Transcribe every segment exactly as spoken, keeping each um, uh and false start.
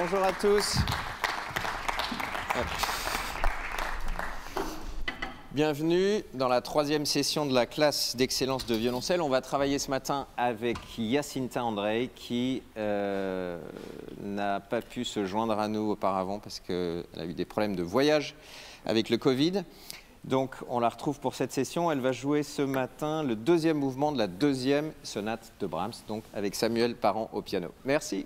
Bonjour à tous. Bienvenue dans la troisième session de la classe d'excellence de violoncelle. On va travailler ce matin avec Hyasintha Andrej qui euh, n'a pas pu se joindre à nous auparavant parce qu'elle a eu des problèmes de voyage avec le Covid. Donc on la retrouve pour cette session. Elle va jouer ce matin le deuxième mouvement de la deuxième sonate de Brahms, donc avec Samuel Parent au piano. Merci.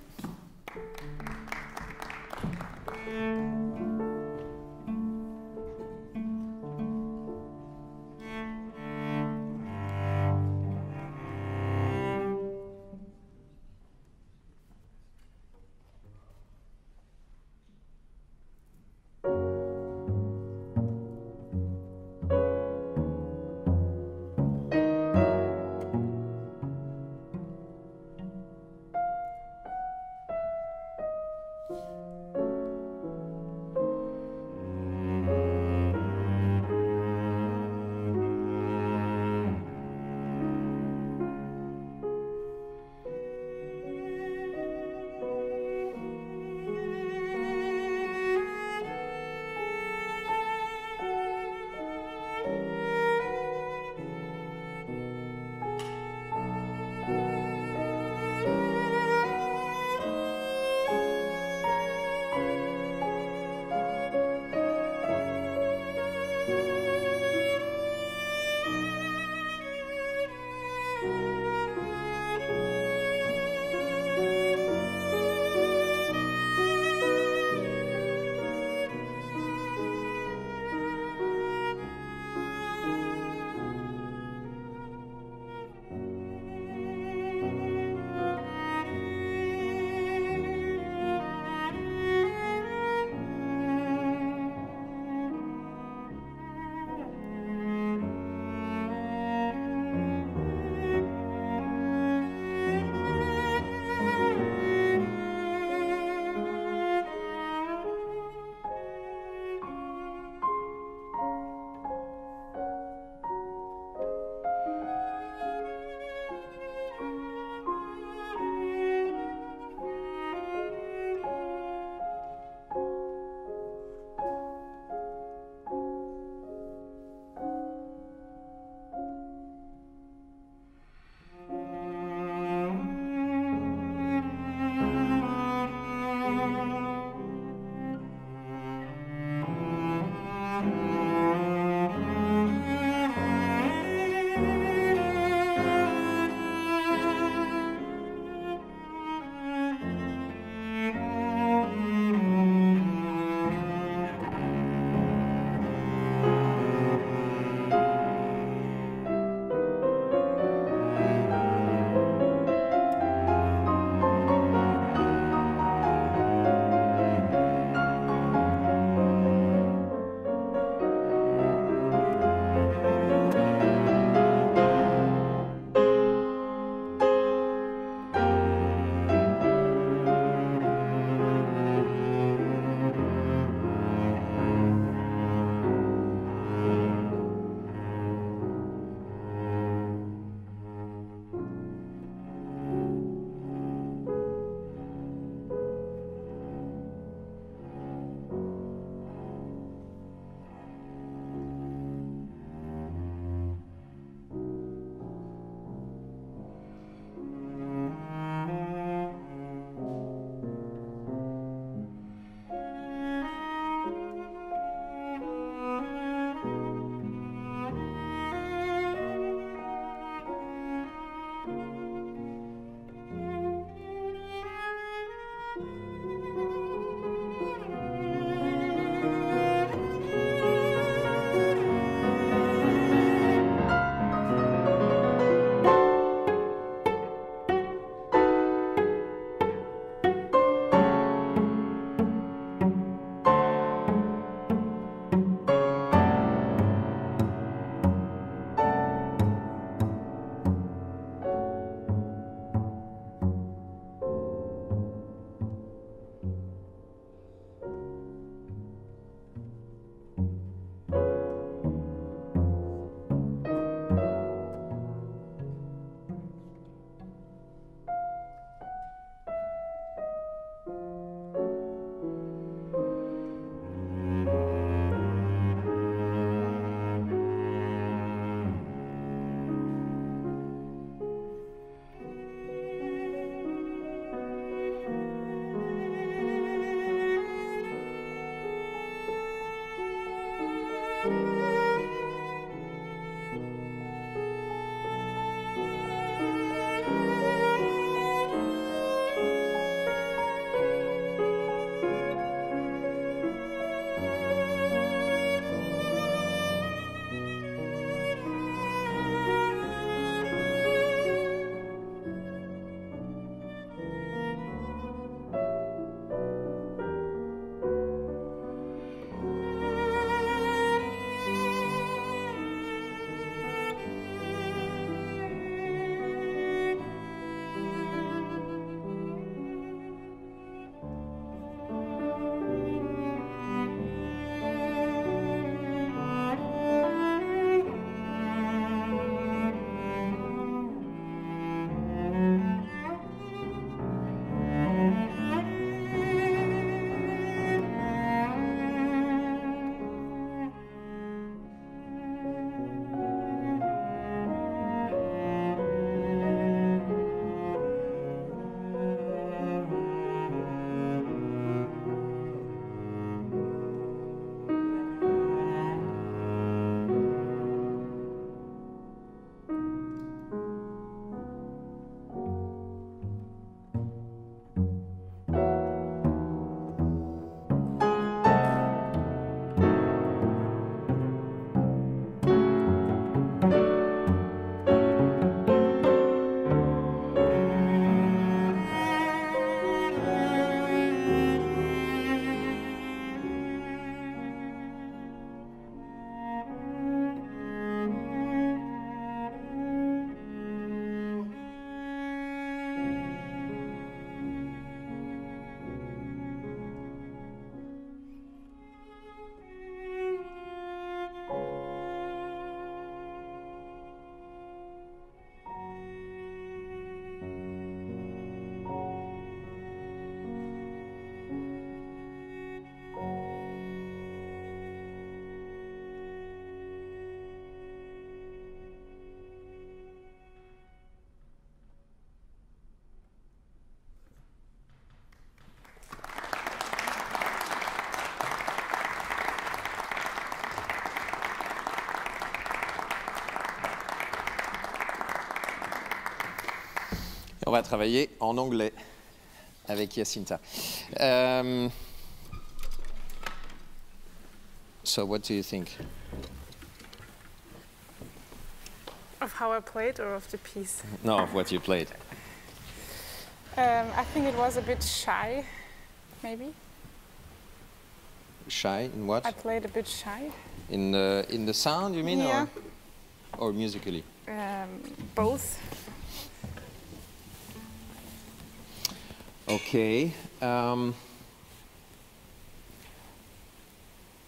On va travailler en anglais avec Hyasintha. Um, so what do you think? Of how I played or of the piece? No, of what you played. Um, I think it was a bit shy, maybe. Shy in what? I played a bit shy. In the, in the sound, you mean? Yeah. Or, or musically? Um, both. Okay. Um,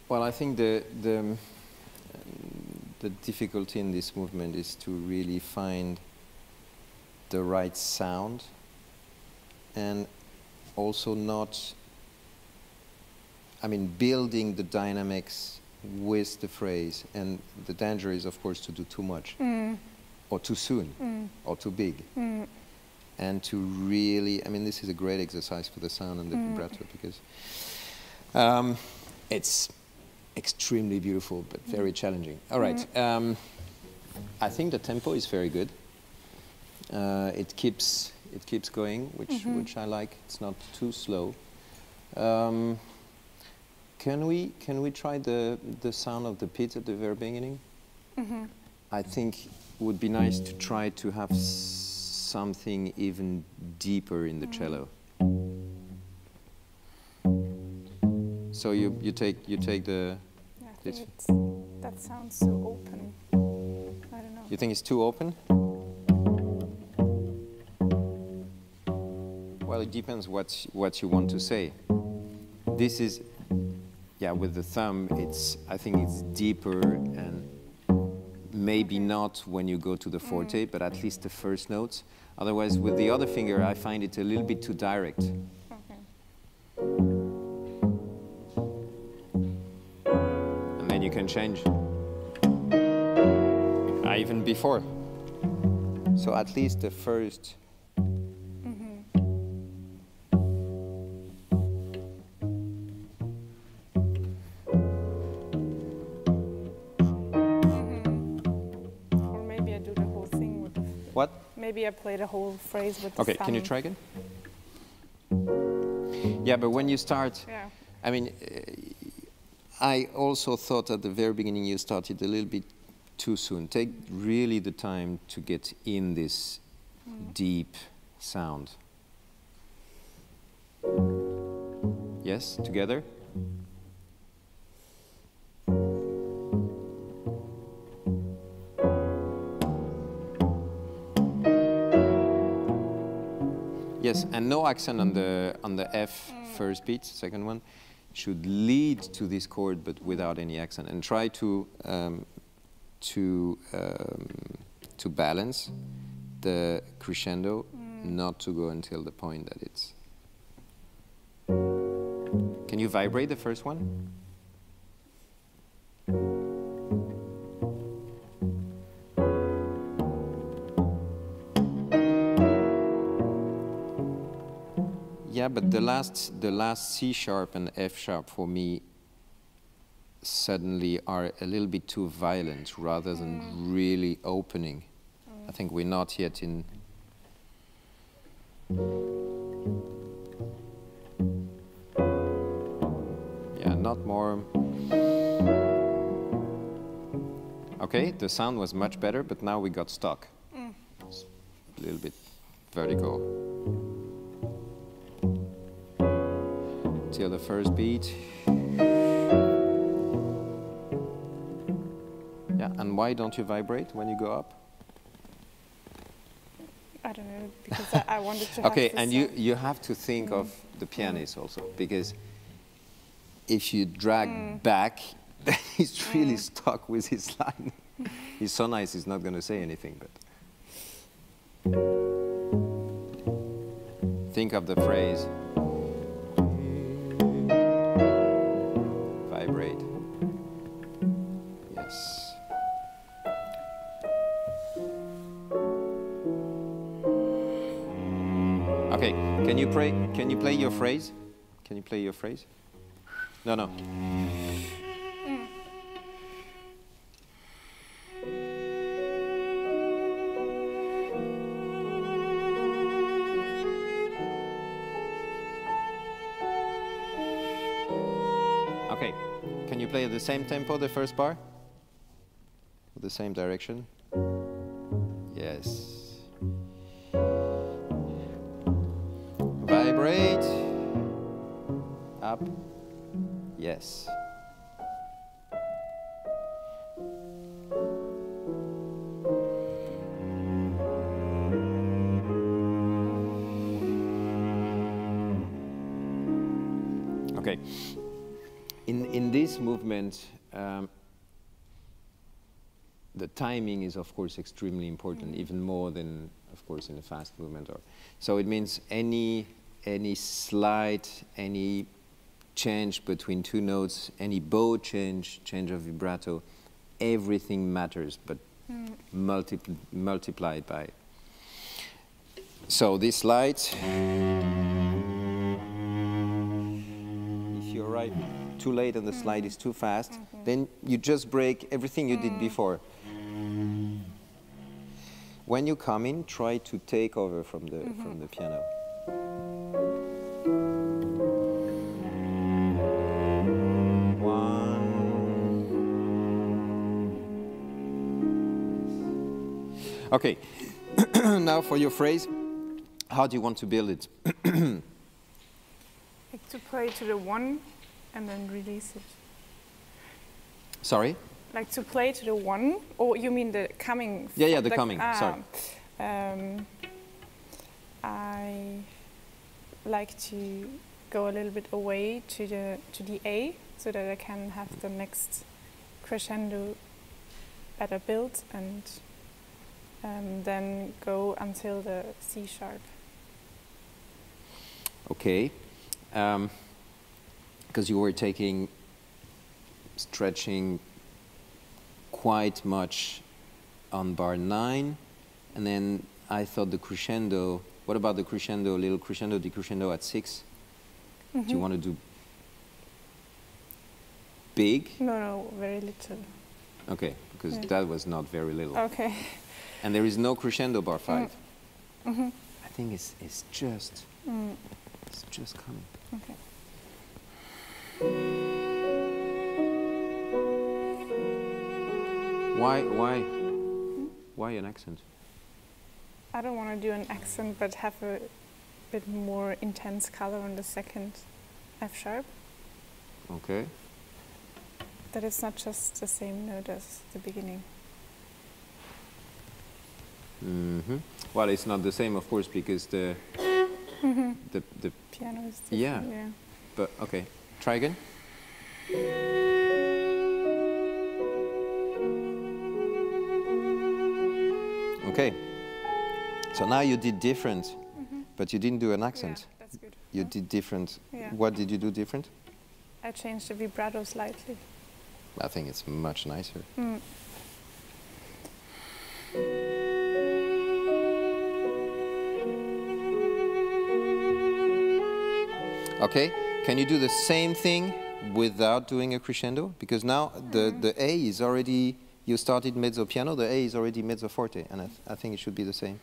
well, I think the, the, the difficulty in this movement is to really find the right sound. And also not, I mean, building the dynamics with the phrase. And the danger is, of course, to do too much, mm. or too soon, mm. or too big. Mm. And to really, I mean, this is a great exercise for the sound and the mm. vibrato, because um, it's extremely beautiful, but very challenging. All right. Mm. Um, I think the tempo is very good. Uh, it keeps... It keeps going, which, mm-hmm. which I like. It's not too slow. Um, can we can we try the the sound of the pit at the very beginning? Mm-hmm. I think it would be nice to try to have s something even deeper in the mm-hmm. cello. So you you take you take the. Yeah, I think it's, that sounds so open. I don't know. You think it's too open? Well, it depends what what you want to say. This is, yeah, with the thumb. It's I think it's deeper and maybe not when you go to the forte, mm. but at least the first notes. Otherwise, with the other finger, I find it a little bit too direct. Okay. And then you can change. Ah, even before. So at least the first. Maybe I played a whole phrase with the okay, thumb. Can you try again? Yeah, but when you start, yeah. I mean, uh, I also thought at the very beginning you started a little bit too soon. Take really the time to get in this mm. deep sound. Yes, together. Yes, and no accent on the on the F first beat, second one, should lead to this chord, but without any accent. And try to um, to um, to balance the crescendo, mm. not to go until the point that it's. Can you vibrate the first one? Yeah, but the last, the last C sharp and F sharp for me suddenly are a little bit too violent rather than mm. really opening. Mm. I think we're not yet in. Yeah, not more. Okay, the sound was much better, but now we got stuck. Mm. A little bit vertical. Till the first beat. Yeah, and why don't you vibrate when you go up? I don't know, because I, I wanted to. Okay, have and you, you have to think mm. of the pianist mm. also, because if you drag mm. back, then he's really mm. stuck with his line. He's so nice, he's not going to say anything, but think of the phrase. Okay, can you play? Can you play your phrase? Can you play your phrase? No, no. Mm. play at the same tempo the first bar? The same direction? Yes. Vibrate. Up. Yes. Okay. In, in this movement, um, the timing is, of course, extremely important, mm-hmm. even more than, of course, in a fast movement. Or, so it means any, any slight, any change between two notes, any bow change, change of vibrato, everything matters, but mm. multipl multiplied by. So this light. Too late and the mm-hmm. slide is too fast, mm-hmm. then you just break everything you mm. did before. When you come in, try to take over from the mm-hmm. from the piano. One. Okay. Now for your phrase, how do you want to build it? Like to play to the one. And then release it. Sorry? Like to play to the one, or you mean the coming? Yeah, yeah, the, the coming. Ah, sorry. Um, I like to go a little bit away to the to the A, so that I can have the next crescendo better built, and um, then go until the C sharp. Okay. Um, Because you were taking, stretching quite much on bar nine, and then I thought the crescendo. What about the crescendo? Little crescendo, decrescendo at six. Mm-hmm. Do you want to do big? No, no, very little. Okay, because yeah. that was not very little. Okay. And there is no crescendo bar five. Mm-hmm. I think it's it's just mm. it's just coming. Okay. Why, why, why an accent? I don't want to do an accent, but have a bit more intense color on the second F sharp. Okay. That it's not just the same note as the beginning. Mm-hmm. Well, it's not the same, of course, because the mm-hmm. the the piano is different. Yeah. yeah. But okay. Try again. Okay. So now you did different, mm-hmm. but you didn't do an accent. Yeah, that's good. You yeah. did different. Yeah. What did you do different? I changed the vibrato slightly. I think it's much nicer. Mm. Okay. Can you do the same thing without doing a crescendo? Because now the, the A is already, you started mezzo piano, the A is already mezzo forte, and I, th I think it should be the same.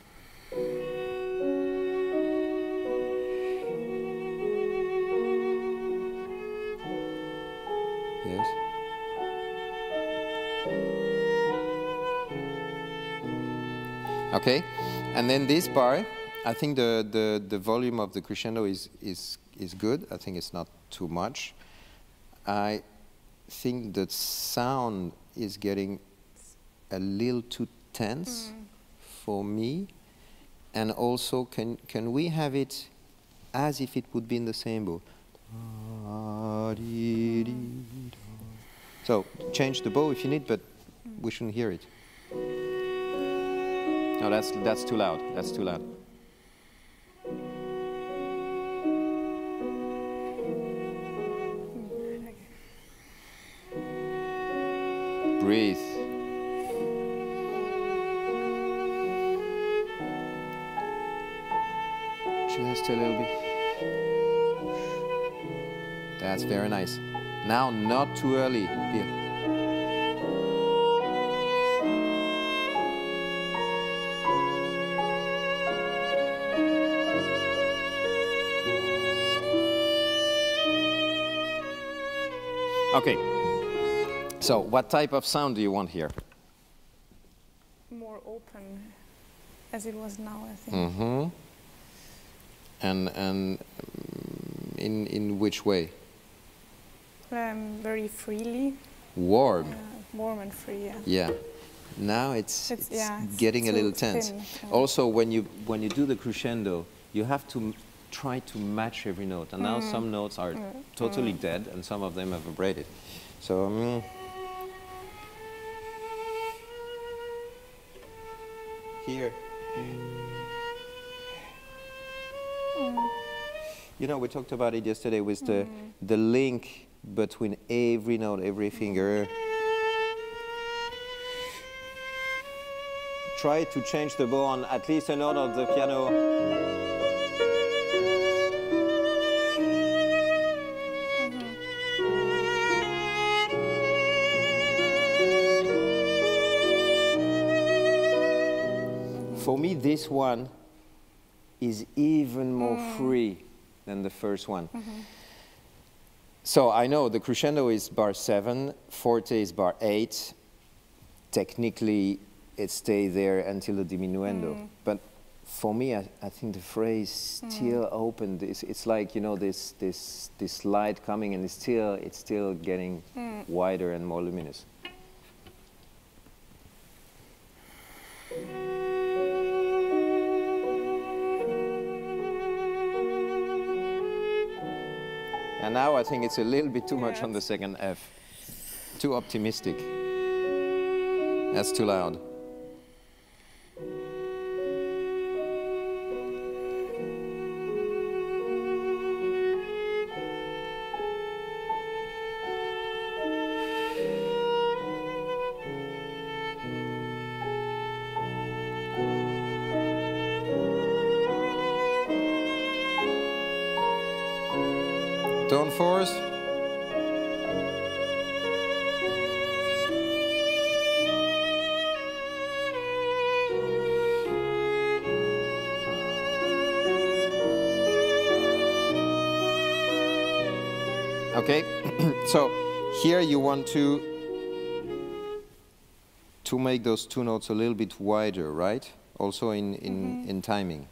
Yes. Okay, and then this bar, I think the, the, the volume of the crescendo is, is is good. I think it's not too much. I think the sound is getting a little too tense mm. for me. And also, can can we have it as if it would be in the same bow? Mm. So change the bow if you need, but mm. we shouldn't hear it. No, that's that's too loud. That's too loud. Breathe. Just a little bit. That's very nice. Now, not too early. Here. Okay. So what type of sound do you want here? More open, as it was now, I think. Mm-hmm. And and in in which way? Um, very freely. Warm. Uh, warm and free. Yeah. Yeah. Now it's, it's, it's yeah, getting it's a little tense. Thin, yeah. Also, when you when you do the crescendo, you have to m try to match every note. And mm. now some notes are mm. totally mm. dead, and some of them have vibrated. So. Um, Here. Mm. You know, we talked about it yesterday with mm. the, the link between every note, every finger. Try to change the bow on at least a note of the piano. For me, this one is even more mm. free than the first one. Mm-hmm. So I know the crescendo is bar seven, forte is bar eight. Technically, it stays there until the diminuendo. Mm. But for me, I, I think the phrase mm. still opened. It's, it's like, you know, this this this light coming, and it's still it's still getting mm. wider and more luminous. And now I think it's a little bit too much yes. on the second F. Too optimistic. That's too loud. Don't force. Okay, so here you want to to make those two notes a little bit wider, right? Also in in mm-hmm. in timing.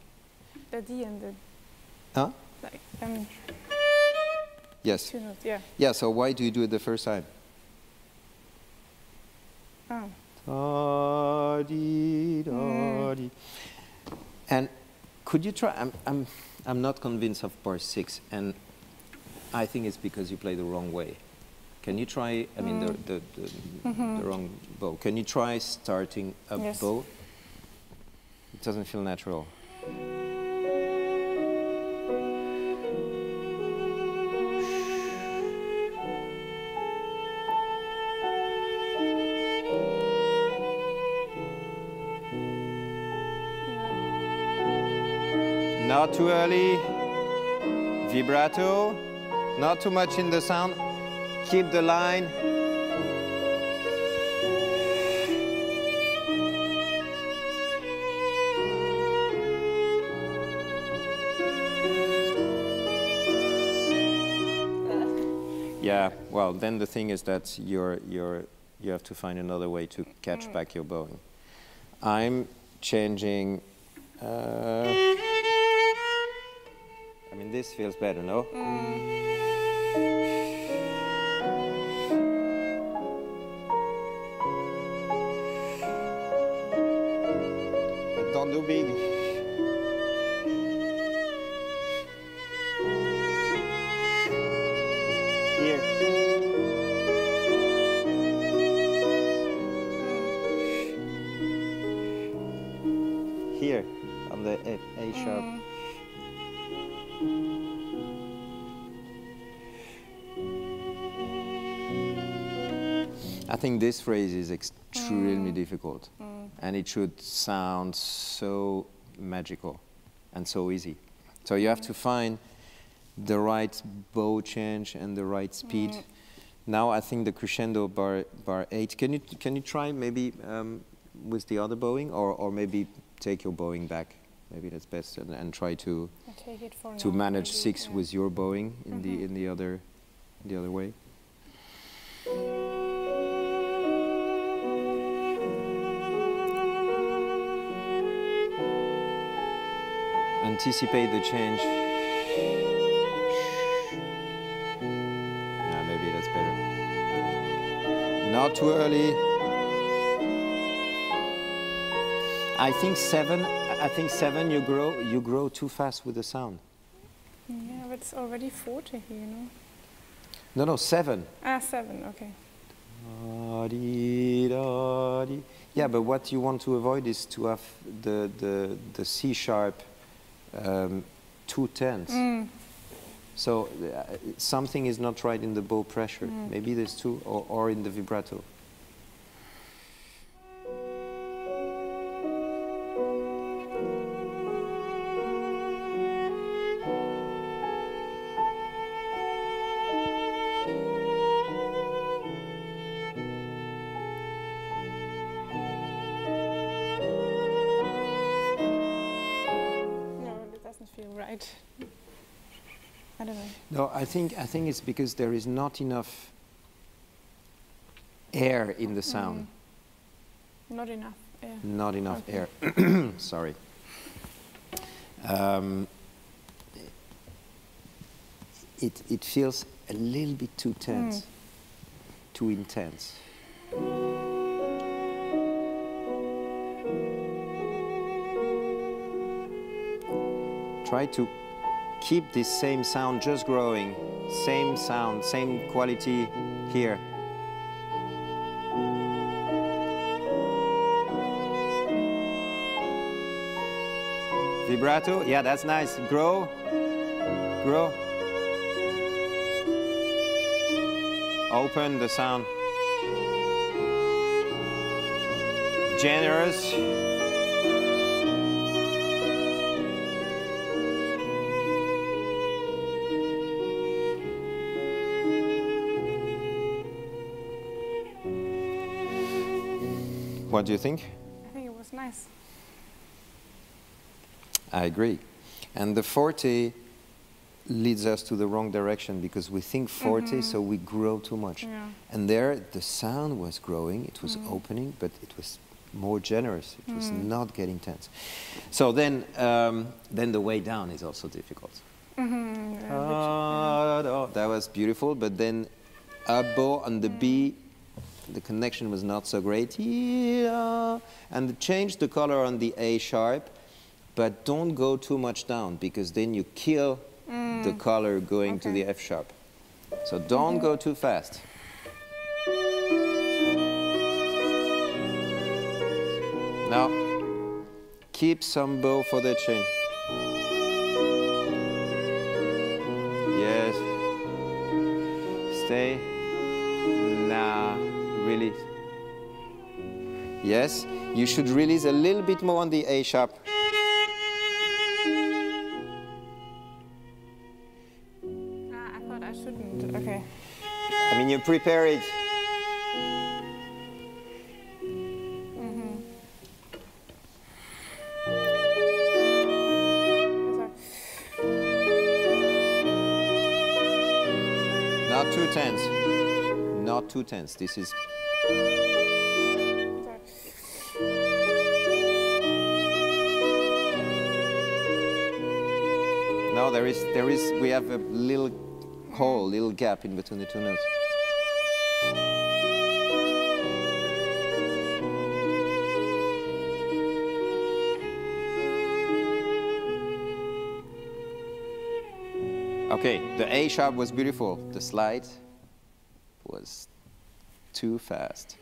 The D and the. Huh? Like, um, Yes. Yeah. Yeah, so why do you do it the first time? Oh. Mm. And could you try? I'm, I'm, I'm not convinced of bar six, and I think it's because you play the wrong way. Can you try, I mean, mm. the, the, the, mm-hmm. the wrong bow. Can you try starting a yes. bow? It doesn't feel natural. Not too early, vibrato, not too much in the sound, keep the line. Yeah, well, then the thing is that you're, you're, you have to find another way to catch mm. back your bowing. I'm changing... Uh, I mean, this feels better, no? Mm. But don't do big. Here. Here, on the A, A sharp. Mm. I think this phrase is extremely mm. difficult, mm. and it should sound so magical and so easy. So you have to find the right bow change and the right speed. Mm. Now I think the crescendo bar bar eight. Can you can you try maybe um, with the other bowing, or or maybe take your bowing back? Maybe that's best, and, and try to take it for to now, manage maybe, six yeah. with your bowing in mm-hmm. the in the other the other way. anticipate the change. Yeah, maybe that's better. Not too early. I think seven. I think seven. You grow. You grow too fast with the sound. Yeah, but it's already forty here, you know. No, no, seven. Ah, seven. Okay. Yeah, but what you want to avoid is to have the the the C sharp um, two tenths. Mm. So uh, something is not right in the bow pressure. Mm. Maybe there's two, or or in the vibrato. No, I think I think it's because there is not enough air in the sound. Mm. Not enough air. Not enough okay. air. Sorry. Um, it it feels a little bit too tense, mm. too intense. Try to keep this same sound, just growing, same sound, same quality here. Vibrato, yeah, that's nice. Grow, grow. Open the sound. Generous. What do you think? I think it was nice. I agree. And the forte leads us to the wrong direction because we think forte, mm-hmm. so we grow too much. Yeah. And there the sound was growing, it was mm. opening, but it was more generous. It mm. was not getting tense. So then, um, then the way down is also difficult. Mm-hmm. yeah, uh, no, that was beautiful, but then a bow on the mm. B, the connection was not so great, and change the color on the A sharp, but don't go too much down because then you kill mm. the color going okay. to the F sharp. So don't mm-hmm. go too fast. Now, keep some bow for the change. Yes. Stay. Nah. Release. Yes, you should release a little bit more on the A sharp. Ah, I thought I shouldn't. Okay. I mean, you prepare it. Mm-hmm. Not too tense. Not too tense. This is. No, there is, there is, we have a little hole, little gap in between the two notes. Okay, the A sharp was beautiful. The slide was too fast.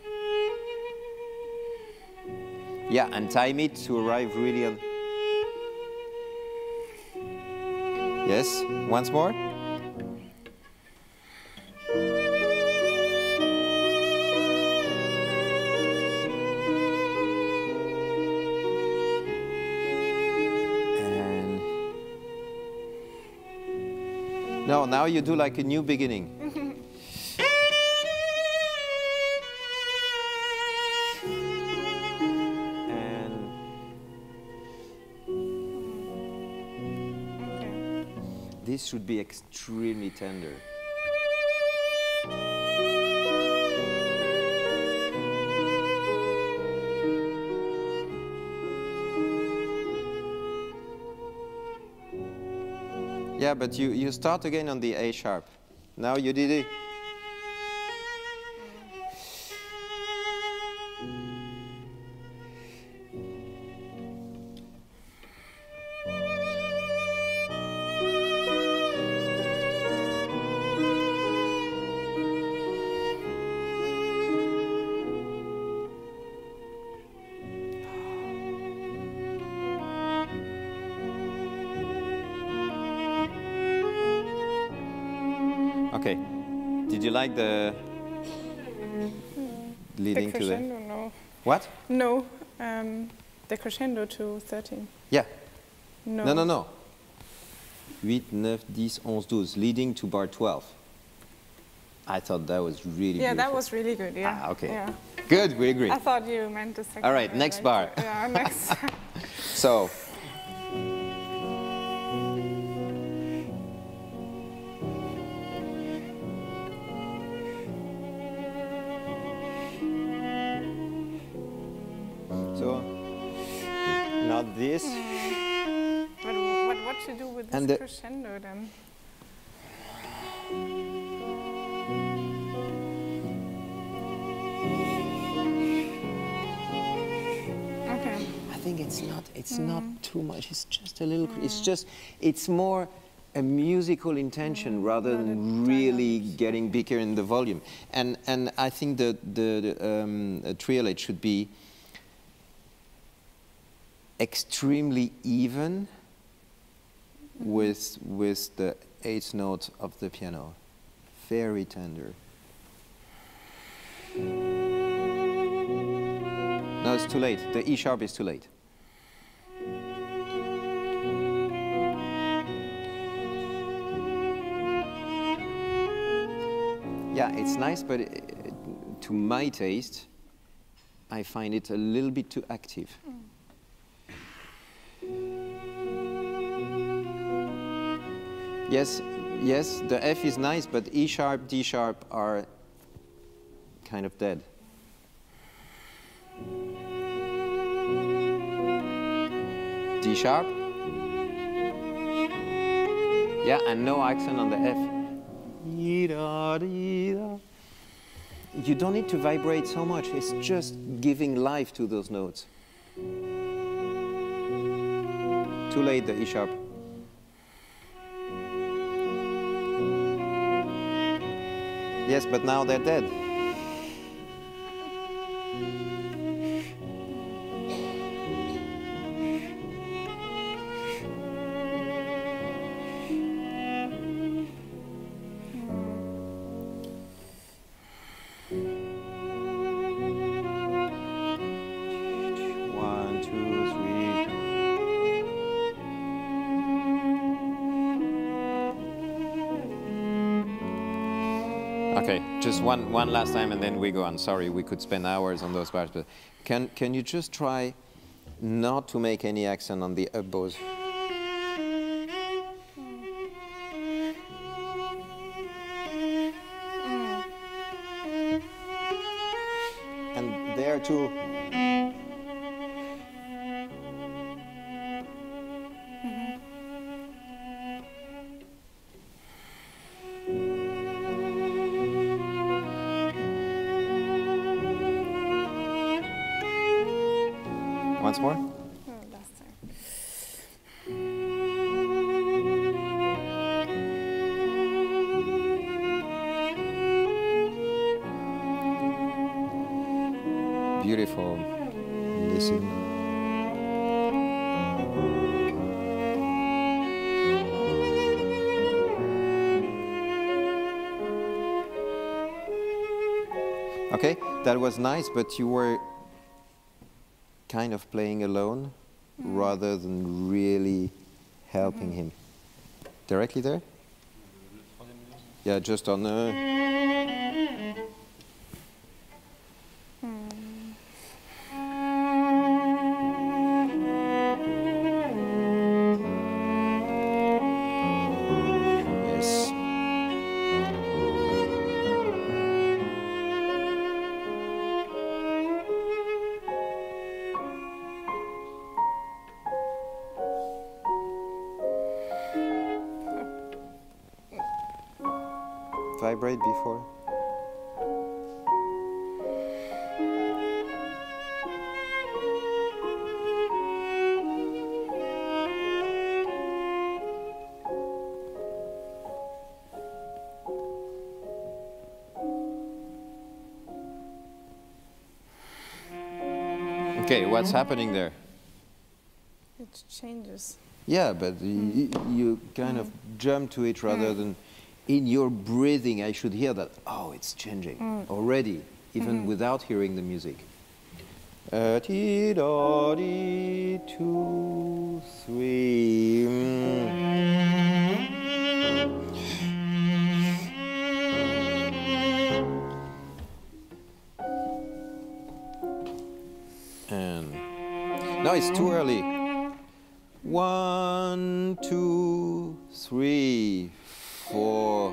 Yeah, and time it to arrive really on. Yes, once more. And no, now you do like a new beginning. This should be extremely tender. Yeah, but you, you start again on the A sharp. Now you did it. Okay, did you like the leading the to the... No. What? No, um, the crescendo to thirteen. Yeah. No. No, no, no. eight, nine, ten, eleven, twelve, leading to bar twelve. I thought that was really good. Yeah, beautiful. That was really good, yeah. Ah, okay. Yeah. Good, we agree. I thought you meant the second. All right, next bar. Yeah, next. So. This. Mm. But what, what to do with this the crescendo then? Okay. I think it's not. It's mm. not too much. It's just a little. Mm. It's just. It's more a musical intention mm. rather not than really dynamic. Getting bigger in the volume. And and I think the the, the um, triolet should be extremely even mm-hmm. with with the eighth note of the piano, very tender. No, it's too late. The E sharp is too late. Yeah, it's nice, but it, to my taste, I find it a little bit too active. Mm. Yes, yes, the F is nice, but E sharp, D sharp are kind of dead. D sharp. Yeah, and no accent on the F. You don't need to vibrate so much, it's just giving life to those notes. Too late, the E sharp. Yes, but now they're dead. Just one, one last time and then we go on. Sorry, we could spend hours on those bars, but can, can you just try not to make any accent on the up bows? Mm. And there too. Once more? Oh, last time. Beautiful. Listen. Okay, that was nice, but you were kind of playing alone mm. rather than really helping mm-hmm. him. Directly there? Yeah, just on the... Mm. Yes. vibrate before. Okay, what's happening there? It changes. Yeah, but mm. y you kind mm. of jump to it rather mm. than in your breathing. I should hear that, oh, it's changing mm. already, even mm -hmm. without hearing the music. Uh, ti, do, di, two, three. Mm. And now it's too early. One, two, three, four.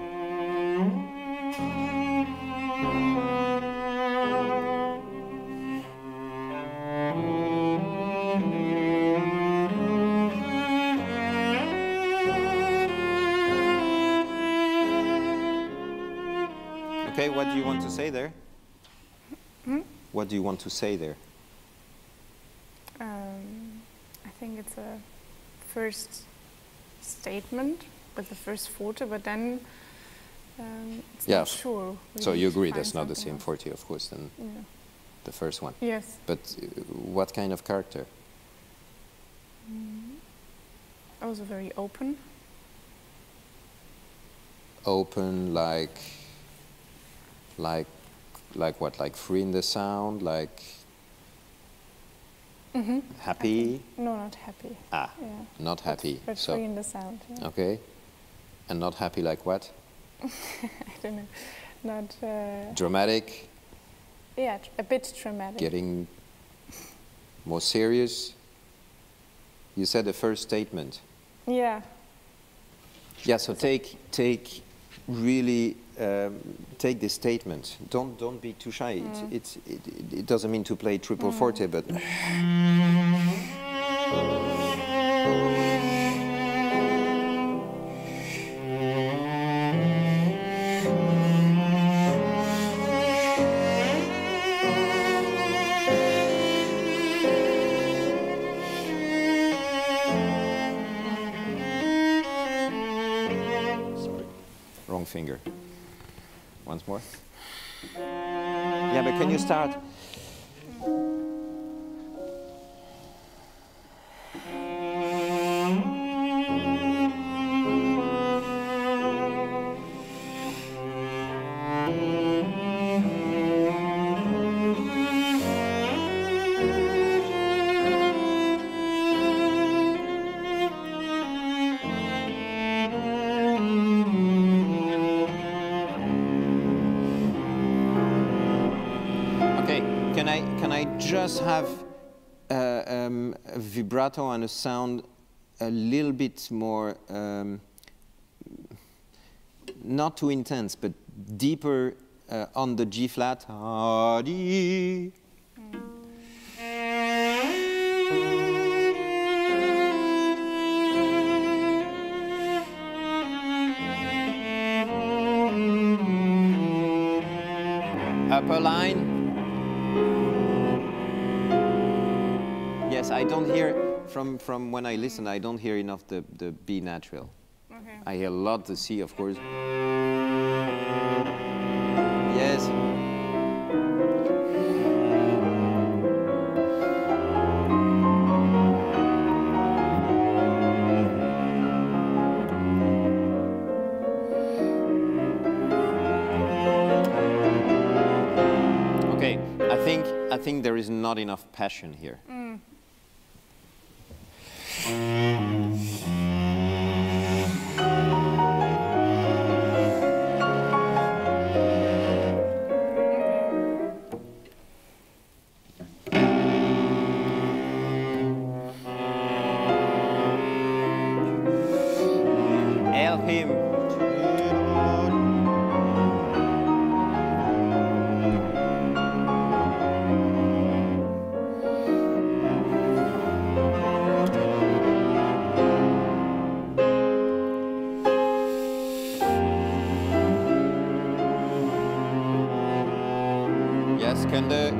Okay, what do you want to say there? Hmm? What do you want to say there? Um, I think it's a first statement with the first forte, but then um, it's yeah. not sure. We so you agree that's not the same forte, of course, than yeah. the first one. Yes. But uh, what kind of character? Mm. Also very open. Open, like, like, like what? Like free in the sound, like. Mm-hmm. Happy? No, not happy. Ah, yeah. not happy. But, but so free in the sound. Yeah. Okay. And not happy like what? I don't know. Not... Uh, dramatic? Yeah, a bit dramatic. Getting more serious? You said the first statement. Yeah. Yeah, so, so take, take really... Um, take this statement. Don't don't be too shy. Mm. It, it, it it doesn't mean to play triple mm. forte, but sorry, wrong finger. Once more. Yeah, but can you start? Have uh, um, a vibrato and a sound a little bit more, um, not too intense, but deeper uh, on the G flat. Mm. Upper line. I don't hear, from, from when I listen, I don't hear enough the, the B natural. Okay. I hear a lot the C, of course. Yes. Okay, I think, I think there is not enough passion here. Mm. Thank you.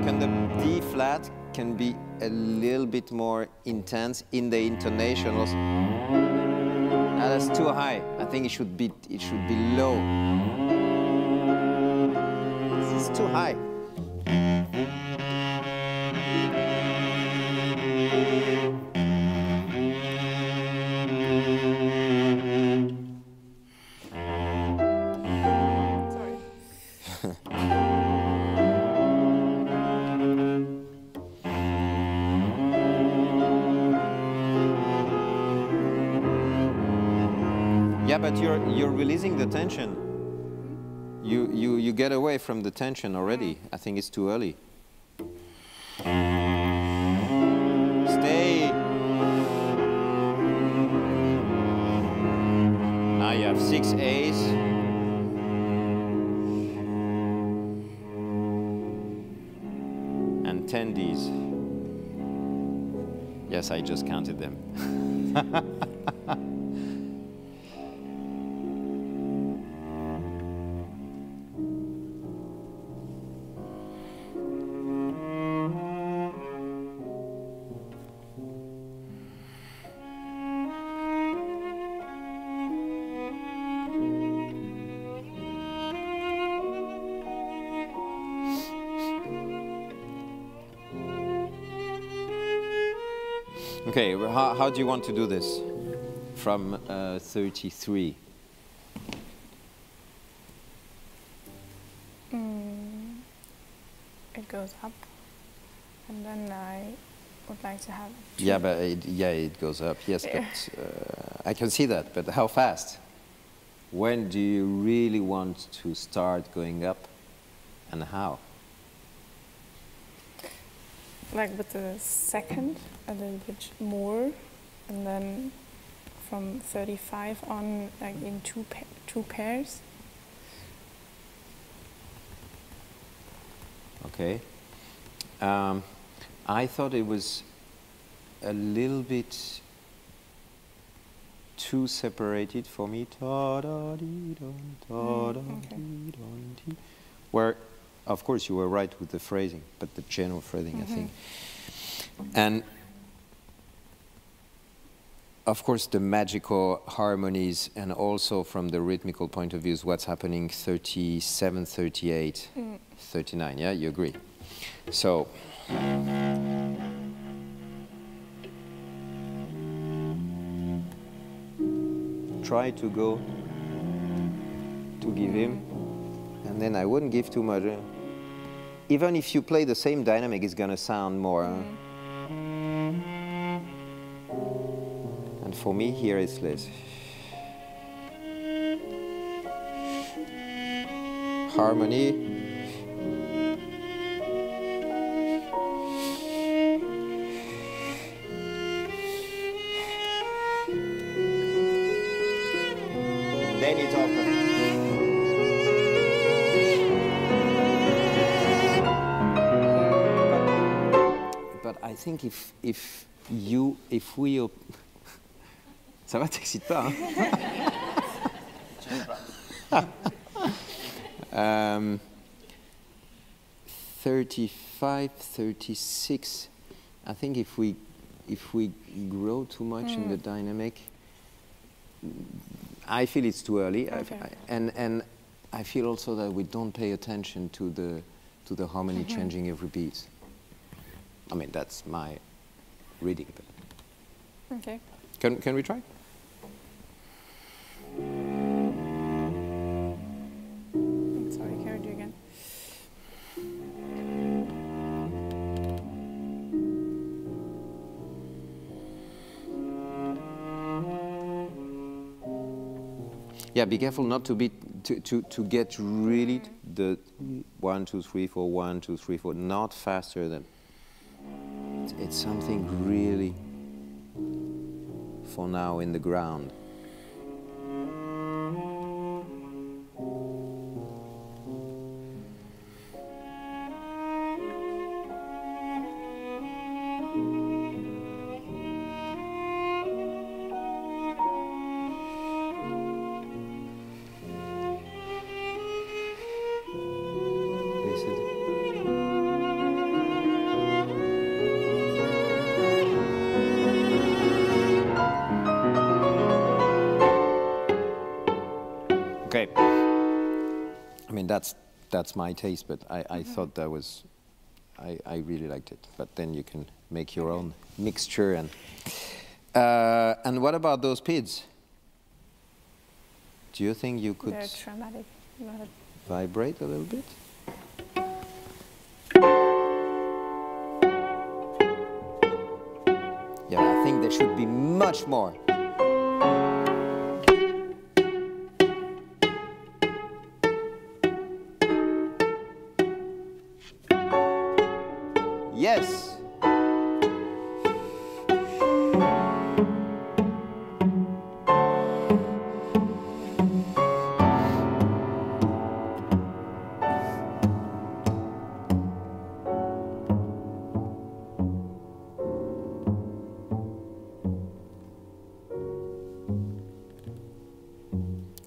second, the D flat can be a little bit more intense in the intonation. Now that's too high. I think it should be it should be low. This is too high. But you're you're releasing the tension. You you you get away from the tension already. I think it's too early. Stay. Now you have six A's. And ten D's. Yes, I just counted them. Okay, how, how do you want to do this from uh, thirty-three? Mm, it goes up, and then I would like to have it. Yeah, but it, yeah, it goes up, yes, yeah. But uh, I can see that, but how fast? When do you really want to start going up, and how? Like with the second, a little bit more, and then from thirty-five on, like in two pa two pairs. Okay. Um, I thought it was a little bit too separated for me. Ta-da-dee-dun, ta-da-dee-dun-dee. Where of course, you were right with the phrasing, but the general phrasing, mm-hmm. I think. And of course, the magical harmonies, and also from the rhythmical point of view, is what's happening thirty-seven, thirty-eight, mm. thirty-nine. Yeah, you agree? So. Try to go to give him, and then I wouldn't give too much. Even if you play the same dynamic, it's going to sound more. Mm-hmm. And for me, here it's less. Harmony. Then it's open. I think if if you if we ça va t'excite pas hein? um, thirty-five, thirty-six. I think if we if we grow too much mm. in the dynamic, I feel it's too early. Okay. I, I, and and I feel also that we don't pay attention to the to the harmony mm-hmm. changing every piece. I mean, that's my reading. Okay. Can, can we try? I'm sorry, can I do again? Yeah, be careful not to be, to, to, to get really the one, two, three, four, one, two, three, four, not faster than. It's something really, for now, in the ground. Listen. that's that's my taste, but I, I mm-hmm. thought that was, I, I really liked it. But then you can make your own mixture. And uh, and what about those pids? Do you think you could traumatic. vibrate a little bit? Yeah, I think there should be much more. Yes.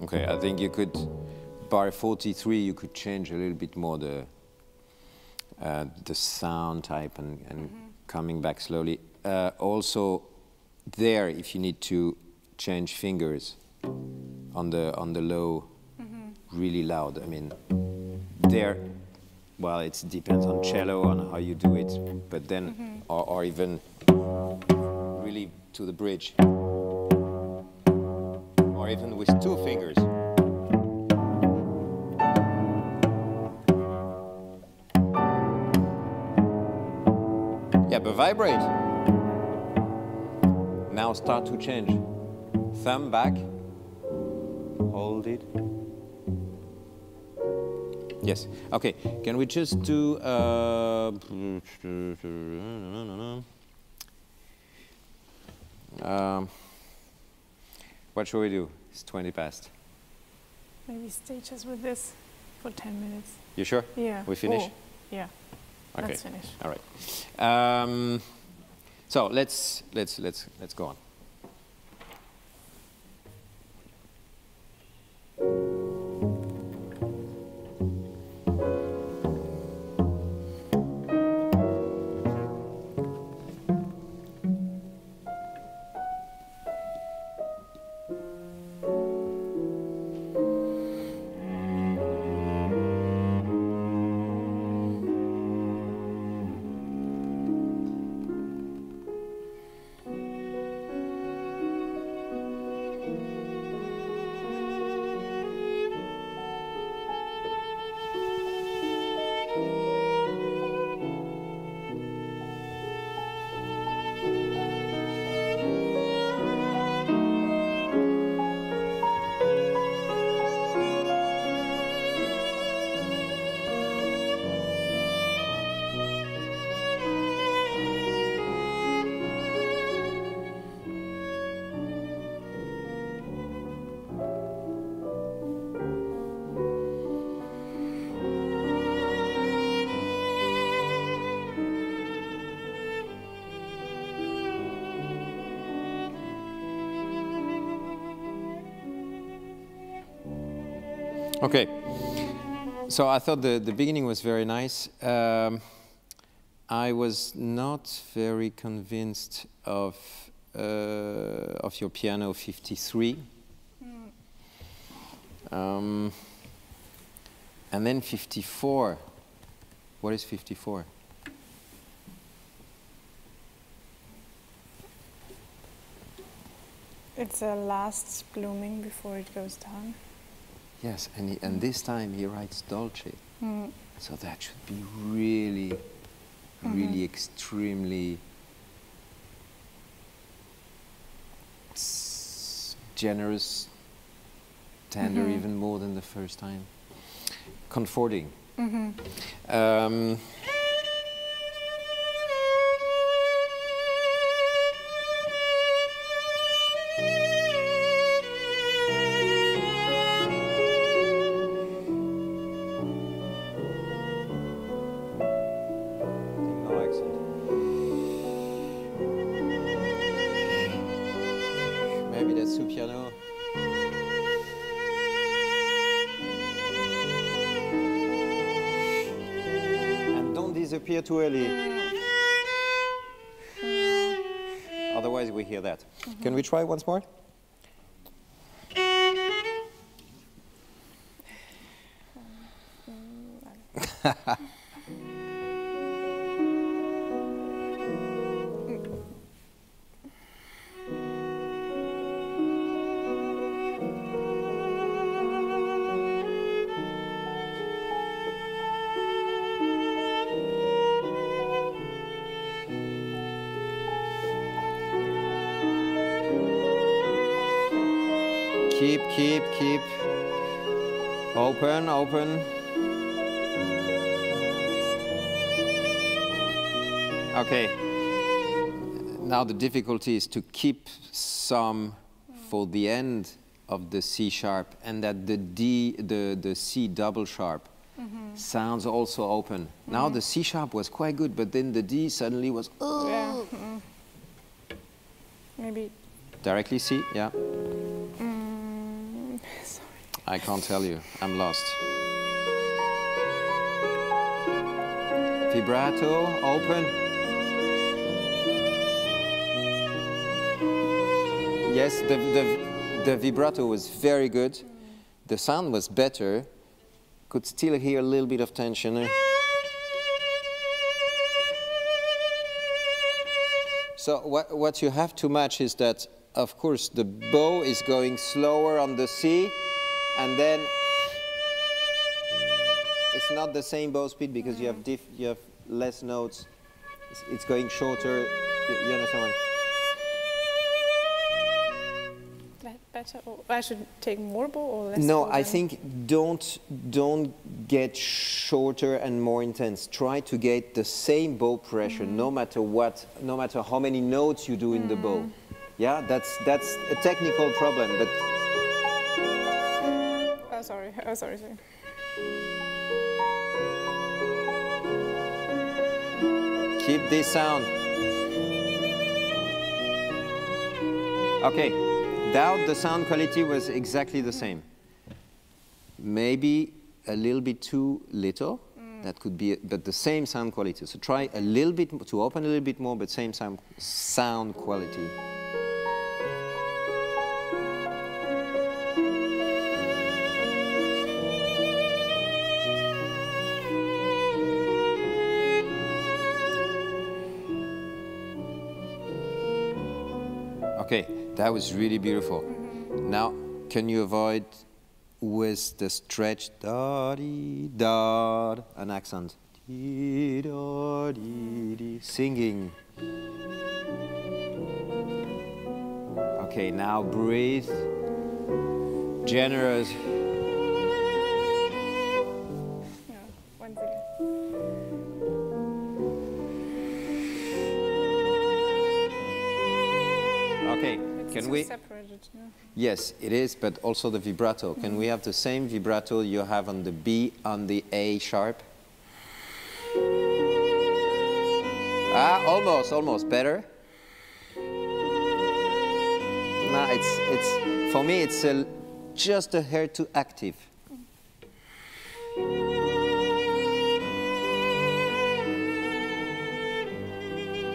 Okay, I think you could, bar forty-three, you could change a little bit more the Uh, the sound type and, and mm-hmm. coming back slowly. Uh, also, there, if you need to change fingers on the on the low, mm-hmm. really loud. I mean, there. Well, it depends on cello on how you do it, but then, mm-hmm. or, or even really to the bridge, or even with two fingers. Yeah, but vibrate. Now start to change. Thumb back. Hold it. Yes. Okay. Can we just do? Uh, um, what should we do? It's twenty past. Maybe stay just with this for ten minutes. You sure? Yeah. We finish? Oh, yeah. Okay. Let's finish. All right. Um, so let's let's let's let's go on. Okay, so I thought the, the beginning was very nice. Um, I was not very convinced of, uh, of your piano fifty-three. Mm. Um, and then fifty-four. What is fifty-four? It's the last blooming before it goes down. Yes, and, he, and this time he writes Dolce. Mm. So that should be really, really mm-hmm. extremely generous, tender, mm-hmm. even more than the first time. Comforting. Mm-hmm. um, Appear too early. Otherwise, we hear that. Mm-hmm. Can we try once more? keep, keep, keep. Open, open. Okay. Now the difficulty is to keep some for the end of the C sharp, and that the D, the, the C double sharp mm-hmm. sounds also open. Mm-hmm. Now the C sharp was quite good, but then the D suddenly was, oh. Yeah. Mm. Maybe. Directly C, yeah. Mm, sorry. I can't tell you, I'm lost. Vibrato, open. Yes, the, the, the vibrato was very good. The sound was better. Could still hear a little bit of tension. Eh? So what, what you have to match is that, of course, the bow is going slower on the C, and then it's not the same bow speed because mm. you have diff, you have less notes. It's, it's going shorter. You, you understand? Be better. Or I should take more bow or less? No, I think don't don't get shorter and more intense. Try to get the same bow pressure, mm. no matter what, no matter how many notes you do in mm. the bow. Yeah, that's that's a technical problem, but oh sorry, oh sorry, sorry. Keep this sound. Okay, doubt the sound quality was exactly the same. Maybe a little bit too little. Mm. That could be, a, but the same sound quality. So try a little bit to open a little bit more, but same sound sound quality. Okay, that was really beautiful. Mm-hmm. Now, can you avoid with the stretch da dee da an accent? Dee da dee dee. Singing. Okay, now breathe. Generous. No, one second. Okay, it's can we? Separated, yeah. Yes, it is, but also the vibrato. Can mm. we have the same vibrato you have on the B on the A sharp? Ah, almost, almost better. Nah, it's it's for me it's a, just a hair too active. Mm.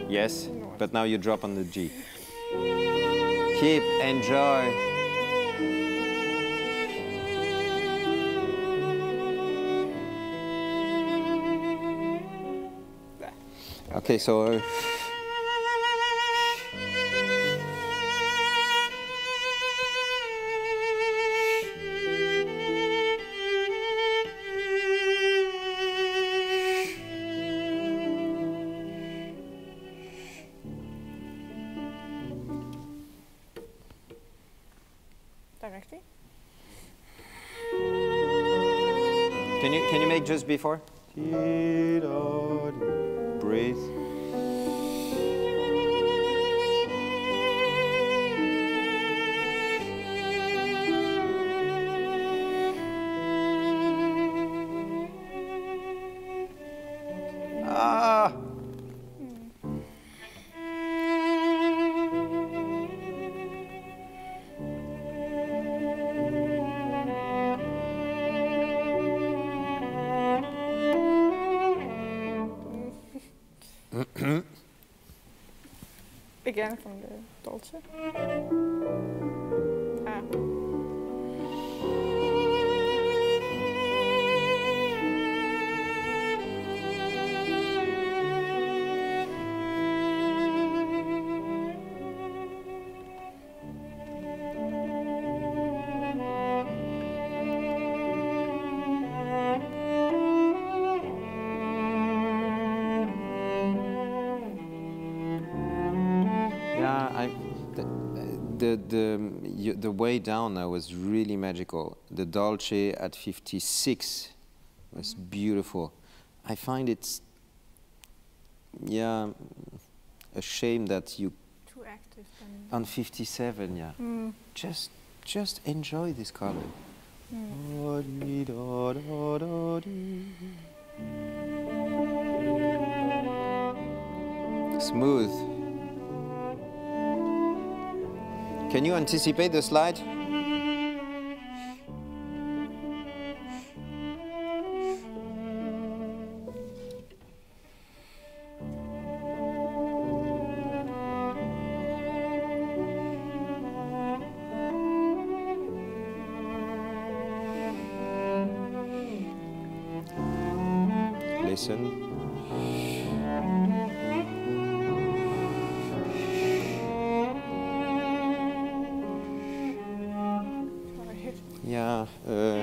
Yes, no, but now you drop on the G. Keep, enjoy. Okay, so... Can you, can you make just before? Breathe. Ah! Again from the Dolce. Ah. the the the way down there was really magical. The Dolce at fifty-six was mm-hmm. beautiful. I find it's yeah a shame that you too active on fifty-seven. Yeah, mm. just just enjoy this color. Mm. Smooth. Can you anticipate the slide? Listen. Yeah, uh, uh,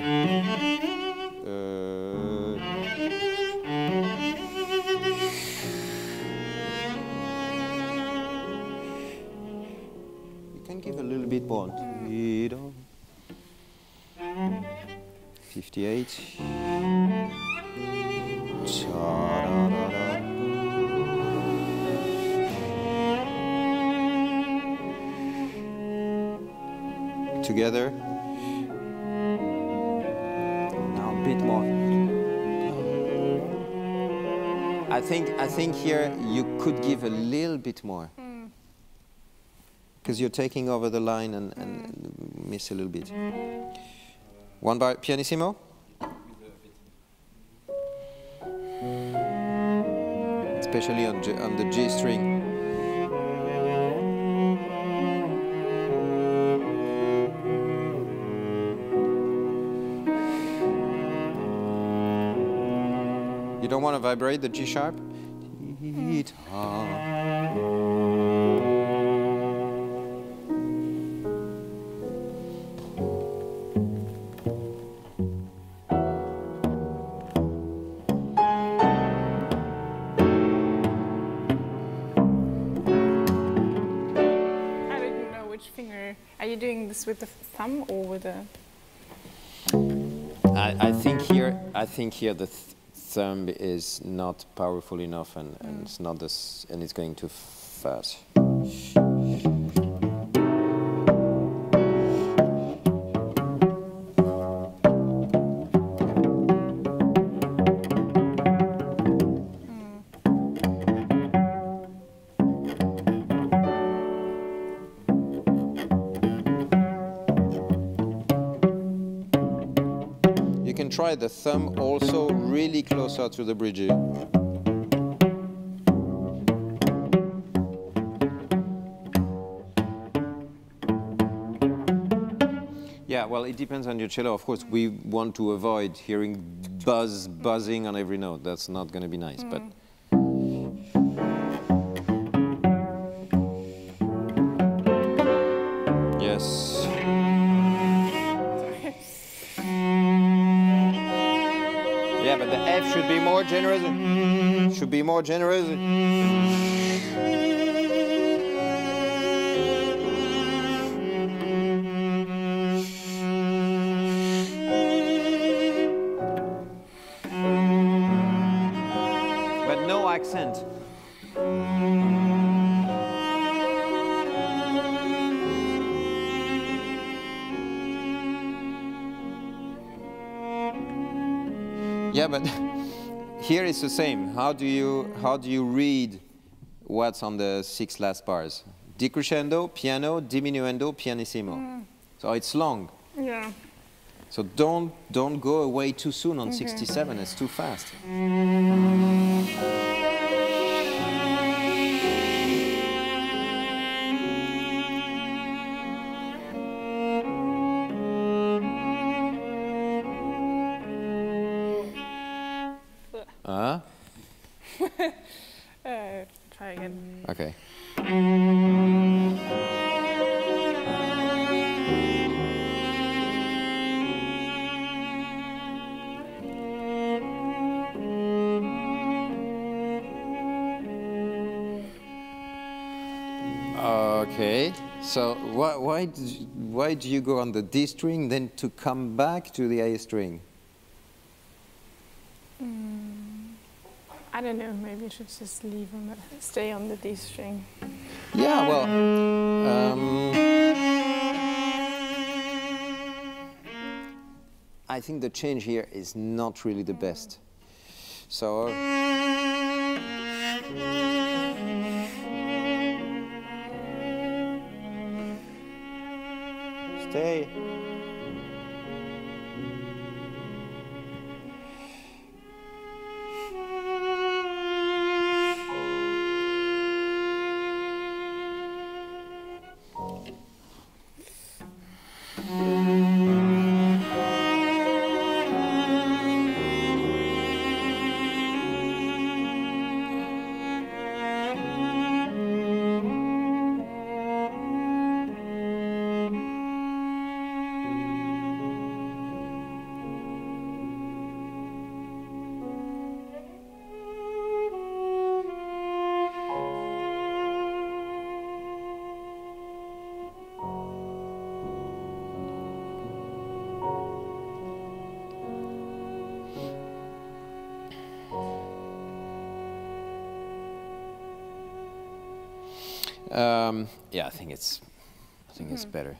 you can give a little bit more. fifty-eight. Together. Bit more. I think I think here you could give a little bit more, because mm. you're taking over the line and, and mm. miss a little bit. One bar pianissimo. Especially on G, on the G string. You don't want to vibrate the G sharp. I didn't know which finger. Are you doing this with the thumb or with the? I, I think here. I think here the. Th thumb is not powerful enough, and, and mm. it's not this, and it's going too fast. Try the thumb also really closer to the bridge. Yeah, well, it depends on your cello. Of course, we want to avoid hearing buzz, buzzing on every note. That's not going to be nice, mm. but. Should be more generous. Should be more generous. But no accent. Yeah, but. Here it's the same. How do you how do you read what's on the six last bars? Decrescendo, piano, diminuendo, pianissimo. Mm. So it's long. Yeah. So don't don't go away too soon on okay. sixty-seven. It's too fast. Uh huh? uh, try again. Okay. Okay. So why why do you, why do you go on the D string then to come back to the A string? Mm, I don't know. Maybe you should just leave on the, stay on the D string. Yeah. Well. Um, I think the change here is not really the best. So. Stay. Um, yeah, I think it's, I think mm-hmm. it's better.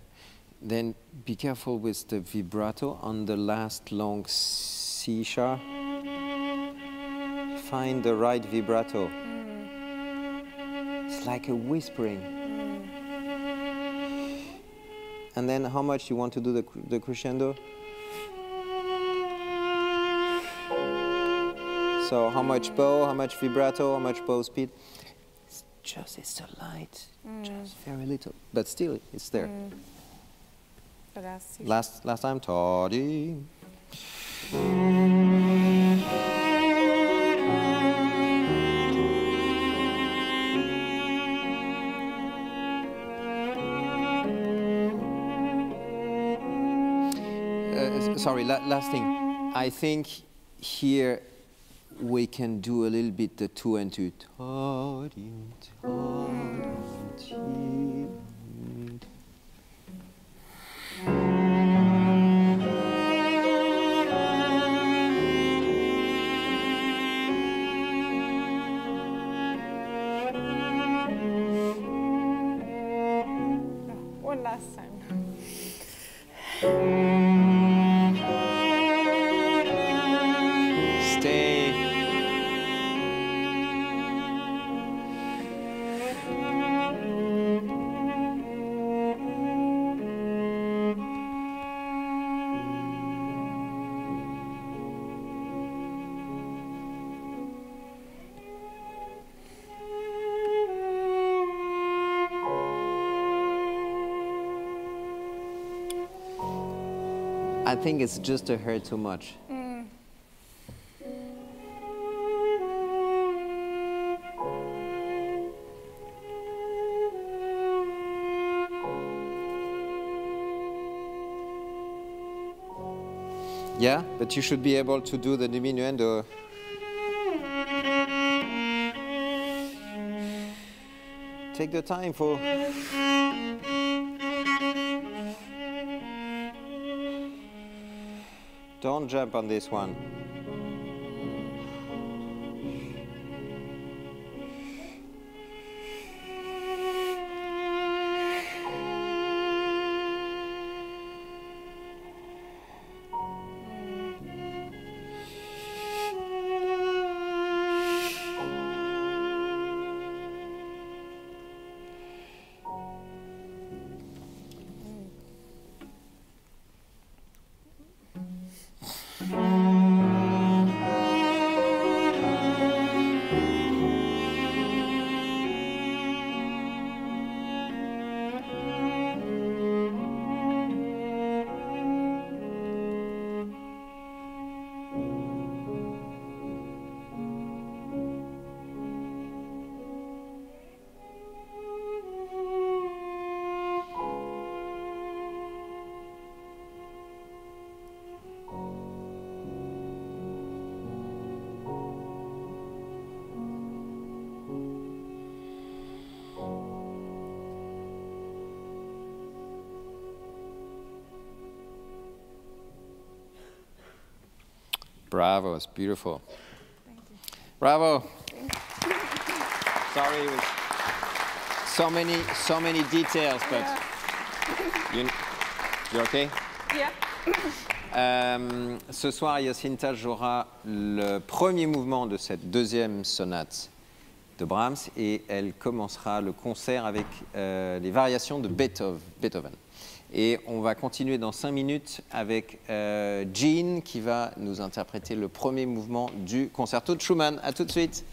Then be careful with the vibrato on the last long C sharp. Find the right vibrato. Mm. It's like a whispering. Mm. And then how much you want to do the, the crescendo? So how much bow, how much vibrato, how much bow speed? Just it's a light, mm. just very little, but still it's there. Mm. The last, last, last time, toddy. Uh, sorry, la last thing. I think here. We can do a little bit the two and two. One last time. I think it's just a hair too much. Mm. Yeah, but you should be able to do the diminuendo. Take the time for... Don't jump on this one. Thank you. Bravo, it's beautiful. Thank you. Bravo. Sorry, it was so many, so many details, but yeah. you, you're okay? Yeah. Euh, ce soir, Hyasintha jouera le premier mouvement de cette deuxième sonate de Brahms et elle commencera le concert avec euh, les variations de Beethoven. Et on va continuer dans cinq minutes avec euh, Jean qui va nous interpréter le premier mouvement du concerto de Schumann. À tout de suite.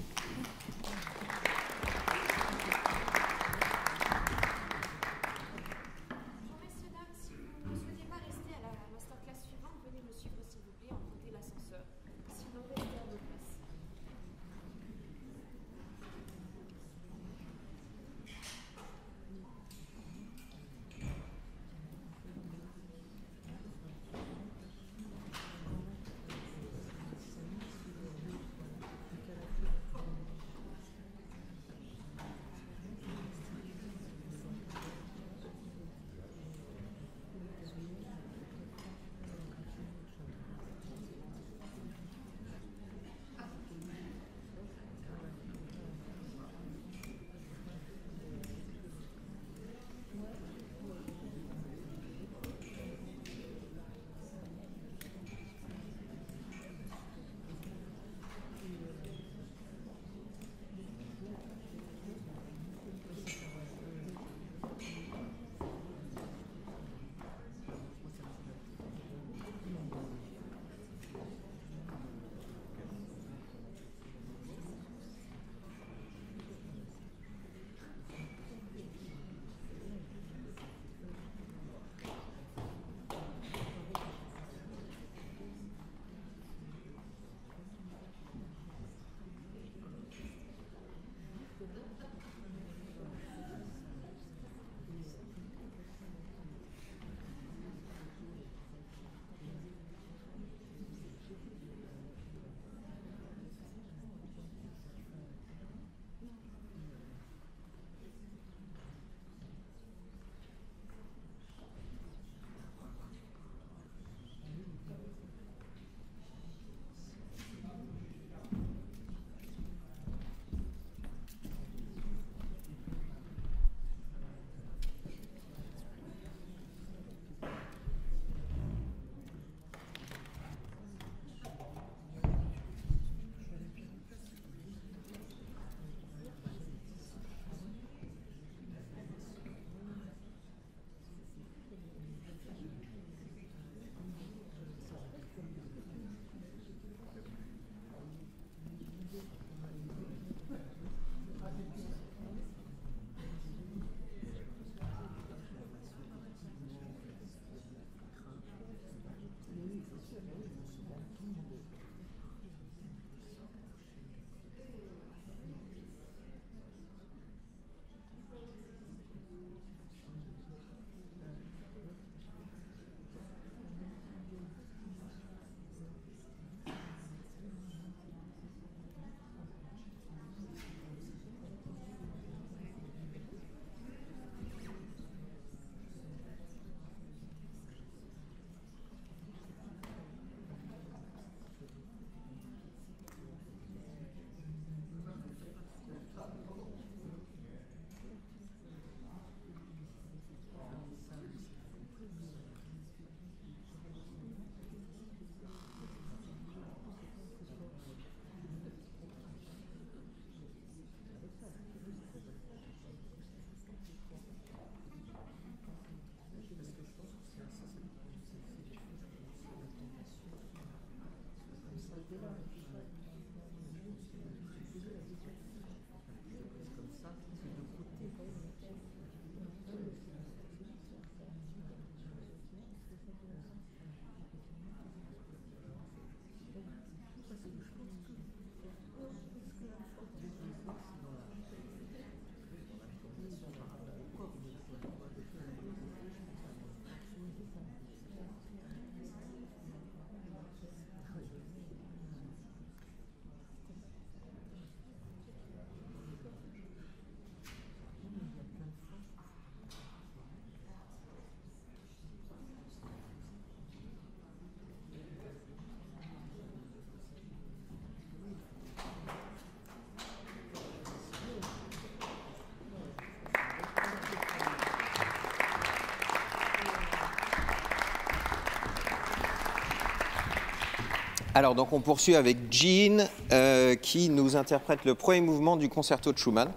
Alors, donc, on poursuit avec Jean, euh, qui nous interprète le premier mouvement du concerto de Schumann.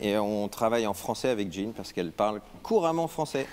Et on travaille en français avec Jean, parce qu'elle parle couramment français.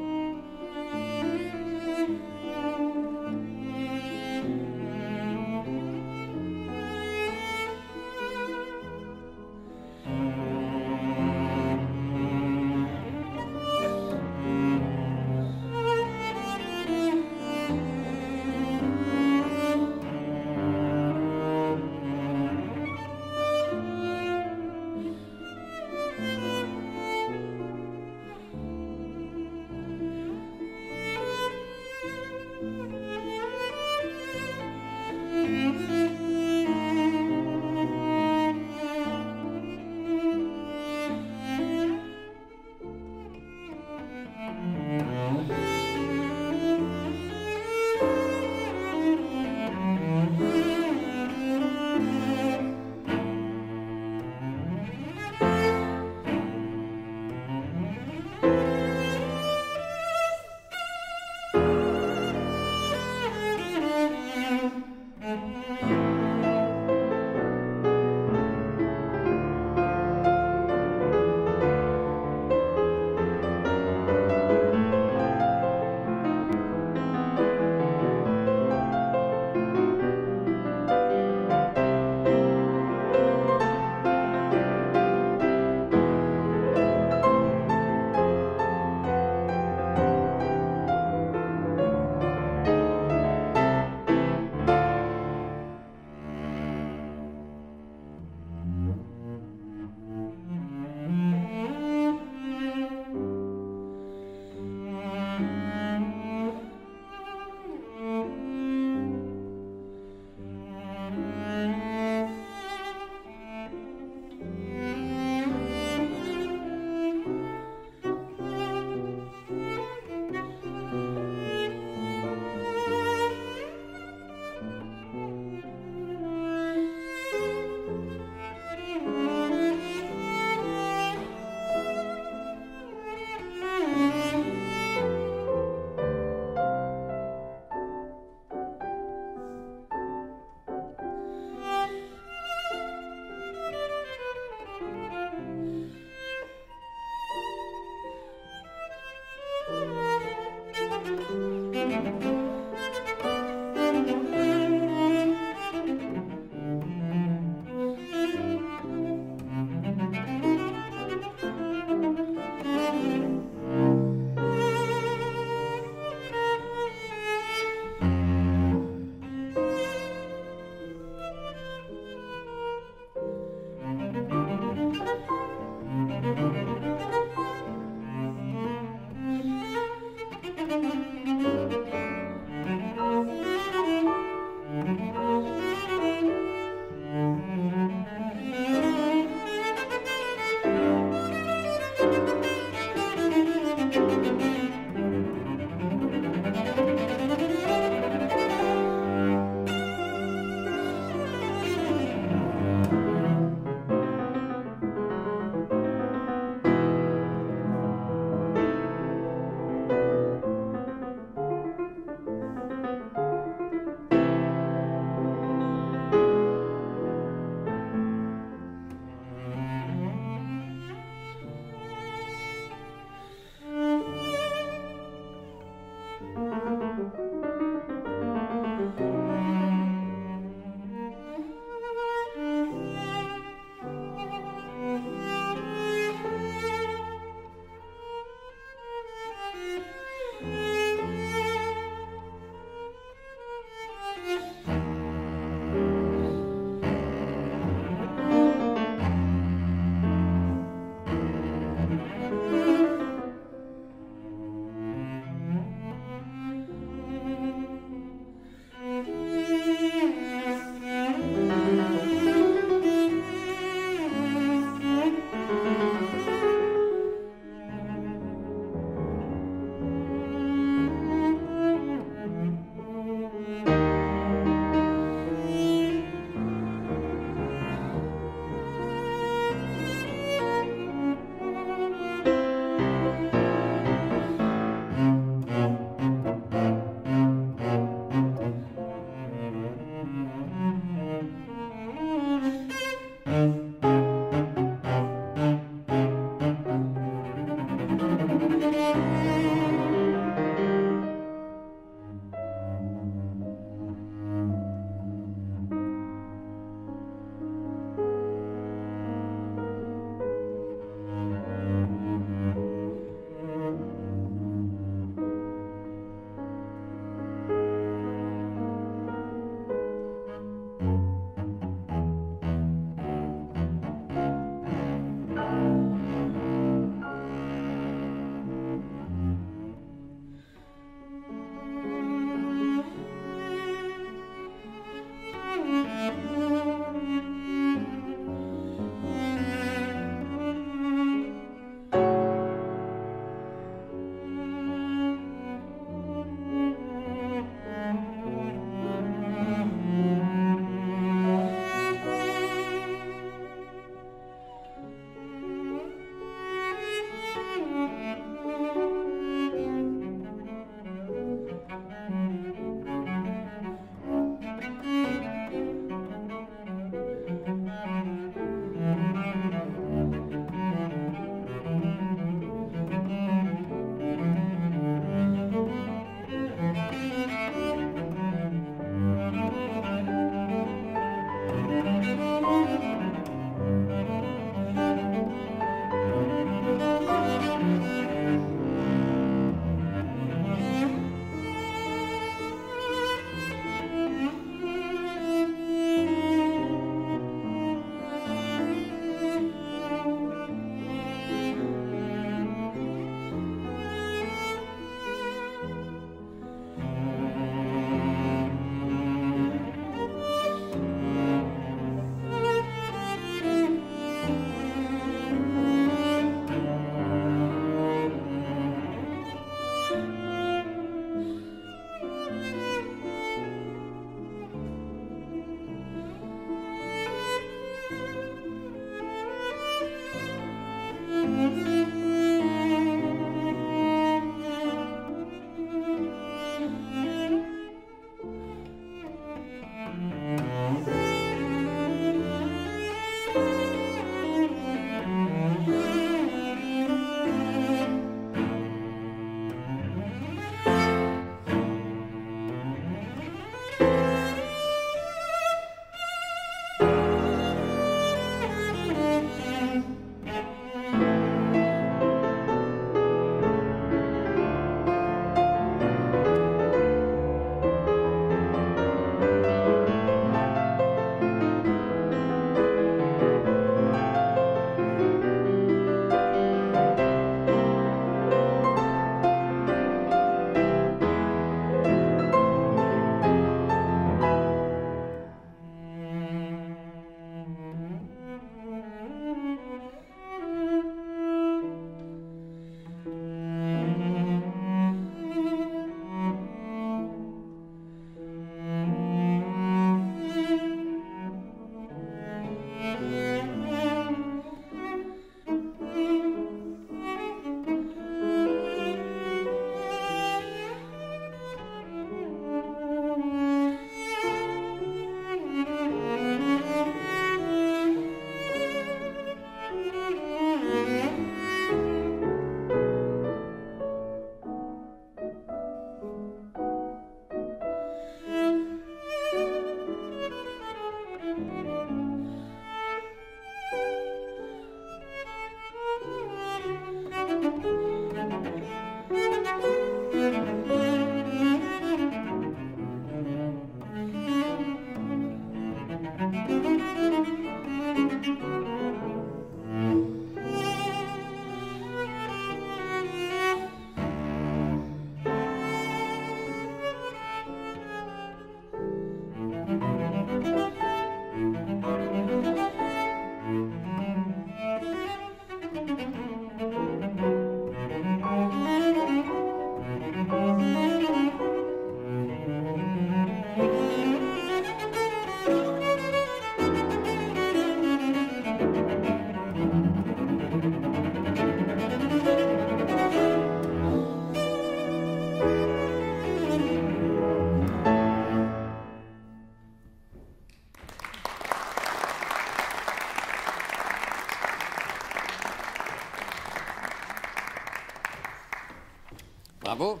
Bravo.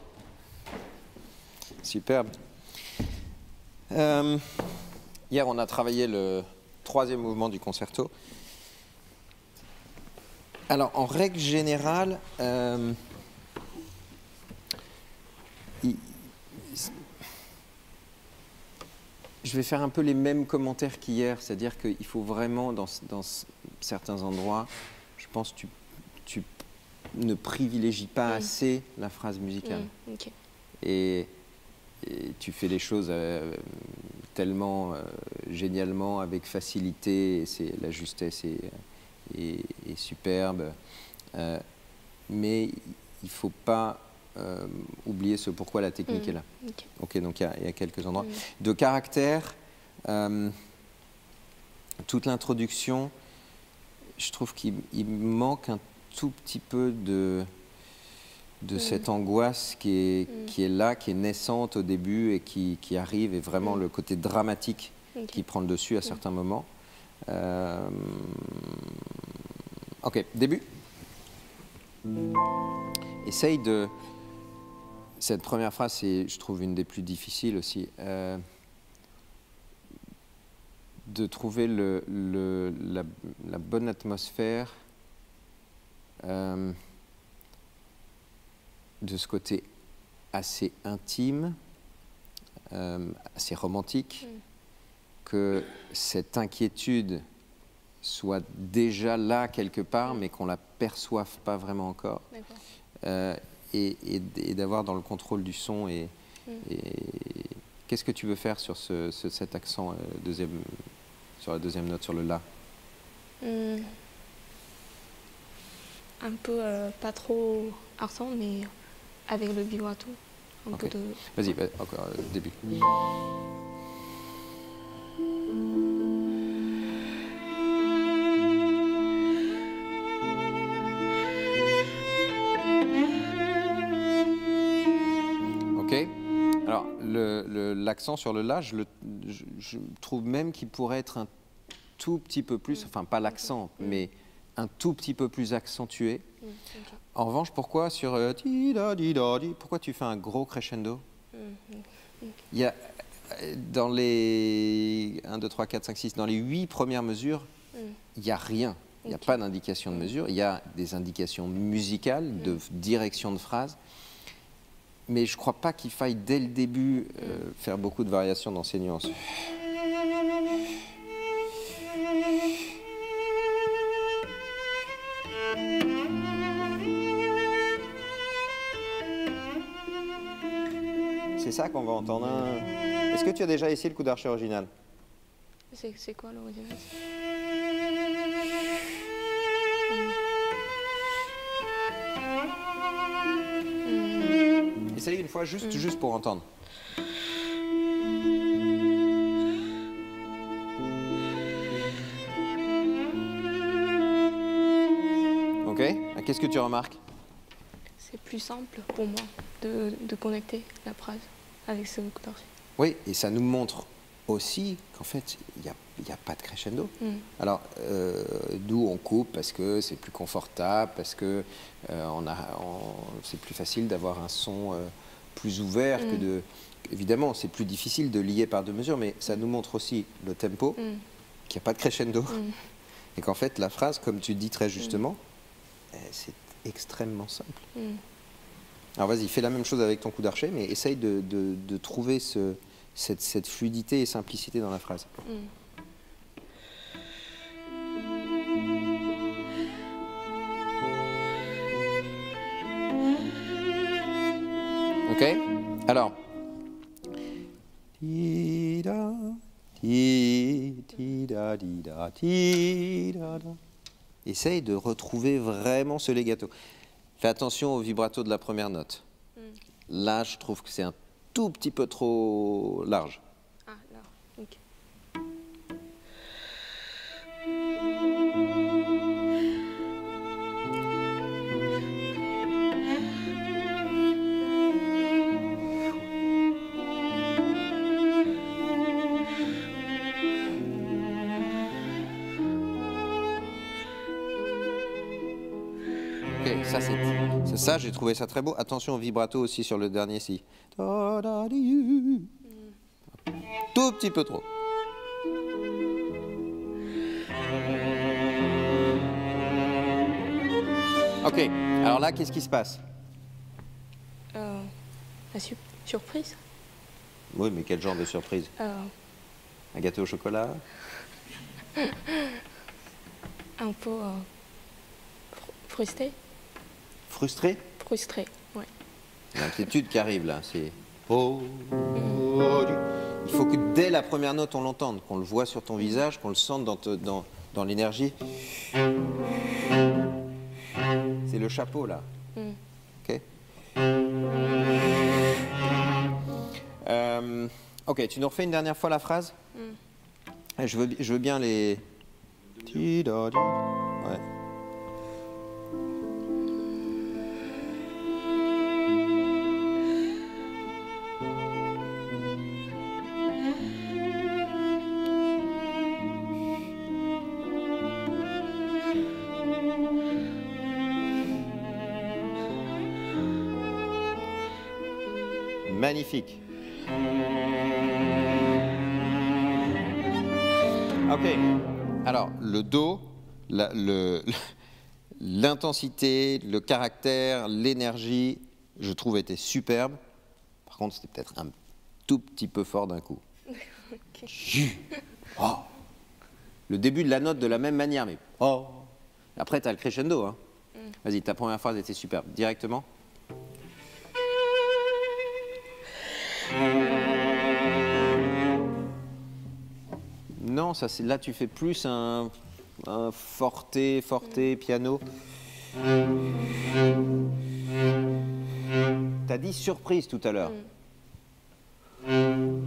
Superbe. Euh, hier, on a travaillé le troisième mouvement du concerto. Alors, en règle générale, euh, il, je vais faire un peu les mêmes commentaires qu'hier, c'est-à-dire qu'il faut vraiment, dans, dans certains endroits, je pense que tu, tu ne privilégie pas mmh. assez la phrase musicale. Mmh, okay. et, et tu fais les choses euh, tellement euh, génialement, avec facilité, et la justesse est, est, est superbe. Euh, mais il ne faut pas euh, oublier ce pourquoi la technique mmh, est là. Okay. Okay, donc il y, y a quelques endroits. Mmh. De caractère, euh, toute l'introduction, je trouve qu'il manque un tout petit peu de, de mmh. cette angoisse qui est, mmh. qui est là, qui est naissante au début et qui, qui arrive, et vraiment mmh. le côté dramatique okay. qui prend le dessus à mmh. certains moments. Euh... Ok, début. Essaye de... Cette première phrase, c'est, je trouve, une des plus difficiles aussi. Euh... De trouver le, le, la, la bonne atmosphère Euh, de ce côté assez intime, euh, assez romantique, mm. que cette inquiétude soit déjà là quelque part, mais qu'on ne la perçoive pas vraiment encore, euh, et, et, et d'avoir dans le contrôle du son. Et, mm. et... Qu'est-ce que tu veux faire sur ce, ce, cet accent, euh, deuxième, sur la deuxième note, sur le La? mm. Un peu, euh, pas trop ardent, mais avec le vibrato, un okay. peu de... Vas-y, bah, encore, euh, début. Ok. Alors, l'accent sur le La, je, le, je, je trouve même qu'il pourrait être un tout petit peu plus, mmh. enfin, pas l'accent, mmh. mais... un tout petit peu plus accentué. Mm, okay. En revanche, pourquoi sur euh, di da di da di, pourquoi tu fais un gros crescendo? mm, okay. Il y a dans les un, deux, trois, quatre, cinq, six, dans les huit premières mesures, mm. il n'y a rien. Il n'y a okay. pas d'indication de mesure. Il y a des indications musicales, mm. de direction de phrase. Mais je ne crois pas qu'il faille, dès le début, euh, mm. faire beaucoup de variations dans ces nuances. C'est ça qu'on va entendre. Un... Est-ce que tu as déjà essayé le coup d'archet original? C'est quoi l'original? mm. mm. Essaye une fois, juste, mm. juste pour entendre. Ok. Qu'est-ce que tu remarques? C'est plus simple pour moi de, de connecter la phrase avec ce coup d'archet. Oui, et ça nous montre aussi qu'en fait, il n'y a, y a pas de crescendo. Mm. Alors, euh, d'où on coupe parce que c'est plus confortable, parce que euh, on a, on, c'est plus facile d'avoir un son euh, plus ouvert mm. que de... Évidemment, c'est plus difficile de lier par deux mesures, mais ça nous montre aussi le tempo, mm. qu'il n'y a pas de crescendo. Mm. Et qu'en fait, la phrase, comme tu dis très justement, mm. c'est extrêmement simple. Mm. Alors vas-y, fais la même chose avec ton coup d'archet, mais essaye de, de, de trouver ce, cette, cette fluidité et simplicité dans la phrase. Mm. OK? Alors. Essaye de retrouver vraiment ce legato. Fais attention au vibrato de la première note. Mm. Là, je trouve que c'est un tout petit peu trop large. Ah, là, OK. Ça, c'est ça, j'ai trouvé ça très beau. Attention au vibrato aussi sur le dernier si. Tout petit peu trop. OK, alors là, qu'est-ce qui se passe? euh, La su surprise. Oui, mais quel genre de surprise? euh... Un gâteau au chocolat? Un peu euh, fr frustré. Frustré? Frustré, oui. L'inquiétude qui arrive là, c'est... Il faut que dès la première note, on l'entende, qu'on le voit sur ton visage, qu'on le sente dans, te, dans, dans l'énergie. C'est le chapeau là. Mm. OK. Euh, OK, tu nous refais une dernière fois la phrase? Mm. je, veux, je veux bien les... Ouais. Magnifique. OK. Alors, le Do, l'intensité, le caractère, l'énergie, je trouve était superbe. Par contre, c'était peut-être un tout petit peu fort d'un coup. Okay. Oh. Le début de la note de la même manière, mais... Oh. Après, tu as le crescendo. Hein. Mm. Vas-y, ta première phrase était superbe. Directement. Non, ça, là tu fais plus un, un forte, forte, piano. T'as dit surprise tout à l'heure. Mm.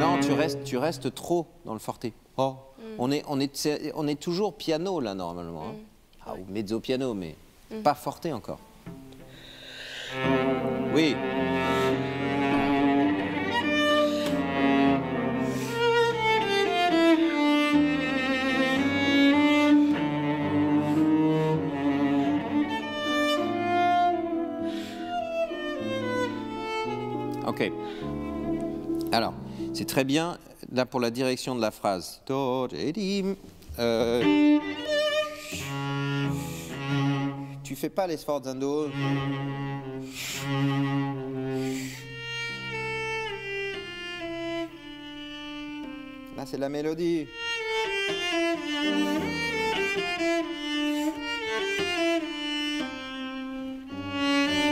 Non, tu restes, tu restes trop dans le forte. Oh. On est, on, est, on est toujours piano, là, normalement. Hein. Mm. Ah, ou mezzo-piano, mais mm. pas forte encore. Oui. OK. Alors, c'est très bien... Là, pour la direction de la phrase. Euh, tu fais pas les sforzando. Là, c'est la mélodie.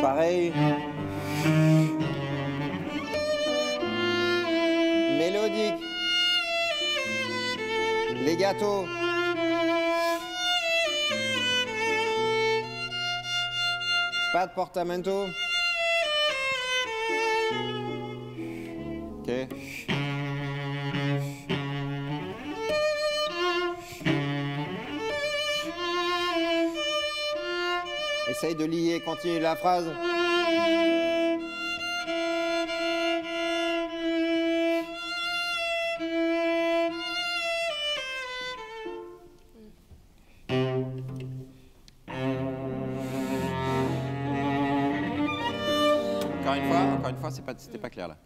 Pareil. Mélodique. Les gâteaux. Pas de portamento. OK. Essaye de lier, continue la phrase. C'était pas clair là.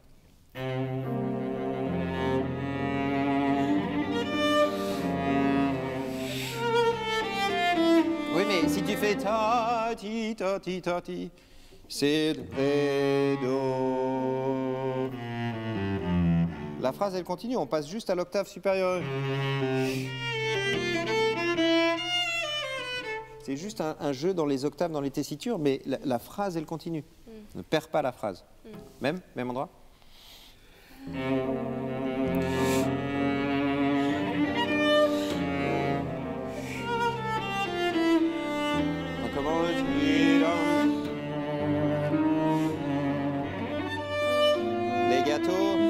Oui, mais si tu fais ta ti ta ti ta ti, c'est ré do. La phrase elle continue, on passe juste à l'octave supérieure. C'est juste un, un jeu dans les octaves, dans les tessitures, mais la, la phrase, elle continue. Mm. Ne perds pas la phrase. Mm. Même, même endroit. Les gâteaux.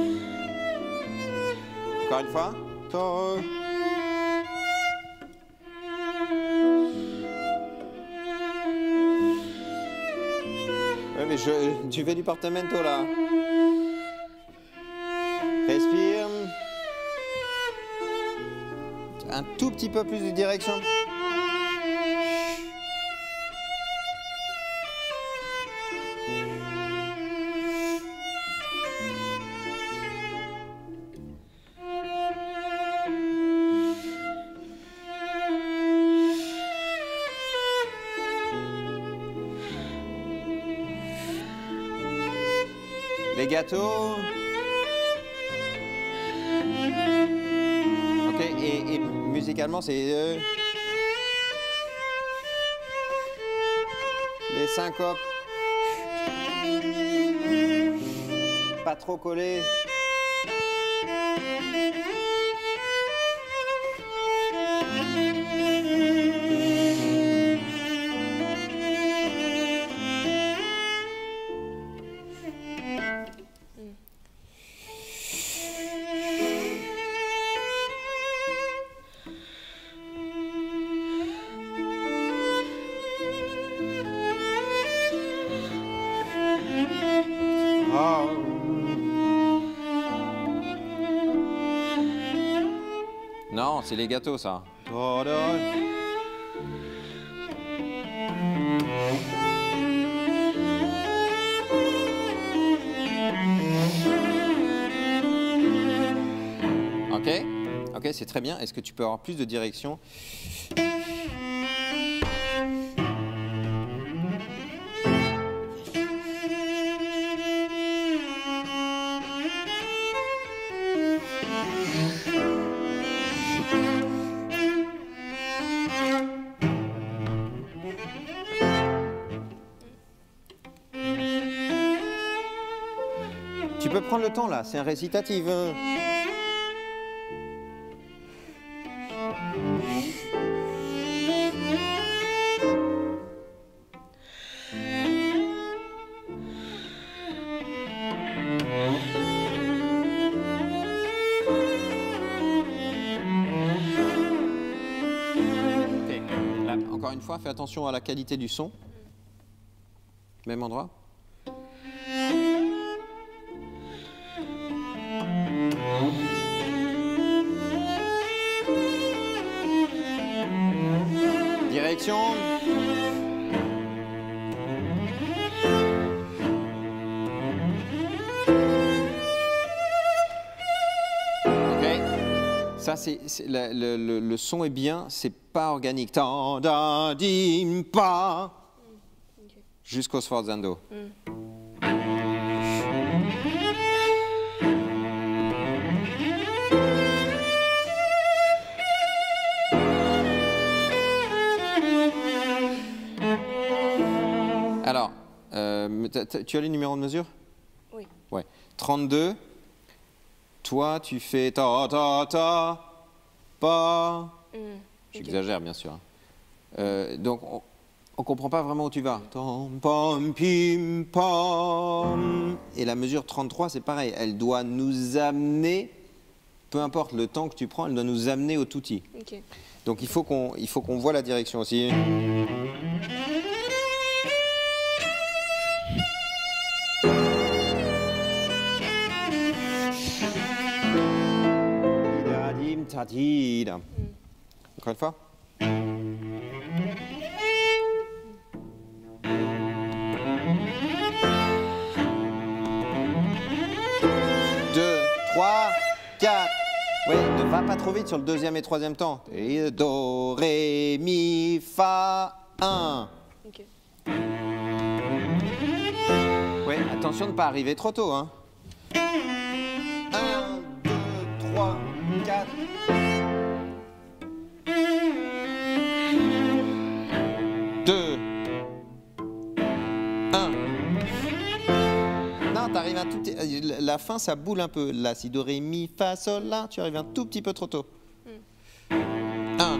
Encore une fois. Oui, mais je, tu fais du portamento là. Respire. Un tout petit peu plus de direction. Les gâteaux. Ok, et, et musicalement, c'est... Euh, les syncopes. Pas trop collés. Non, c'est les gâteaux, ça. Ok, ok, c'est très bien. Est-ce que tu peux avoir plus de direction? Tu peux prendre le temps là, c'est un récitatif. Okay. Là, encore une fois, fais attention à la qualité du son. Même endroit. Direction. Ok. Ça, c'est, c'est la, le, le, le son est bien, c'est pas organique. Tandadim pa. Okay. Jusqu'au sforzando. Mm. Alors, euh, tu as les numéros de mesure? Oui. Ouais. trente-deux. Toi, tu fais ta ta ta pa. Mm, okay. J'exagère, bien sûr. Euh, donc, on ne comprend pas vraiment où tu vas. Tom, pom, pim, pom. Et la mesure trente-trois, c'est pareil. Elle doit nous amener, peu importe le temps que tu prends, elle doit nous amener au tutti. Okay. Donc, il faut qu'on il faut qu'on voit la direction aussi. Encore une fois. deux, trois, quatre. Oui, ne va pas trop vite sur le deuxième et troisième temps. Et do, ré, mi, fa, un. Okay. Oui, attention de ne pas arriver trop tôt. Hein. un, deux, trois, quatre. arrives un tout petit... La fin, ça boule un peu. La, si, do, ré, mi, fa, sol, là, tu arrives un tout petit peu trop tôt. Mm. Un.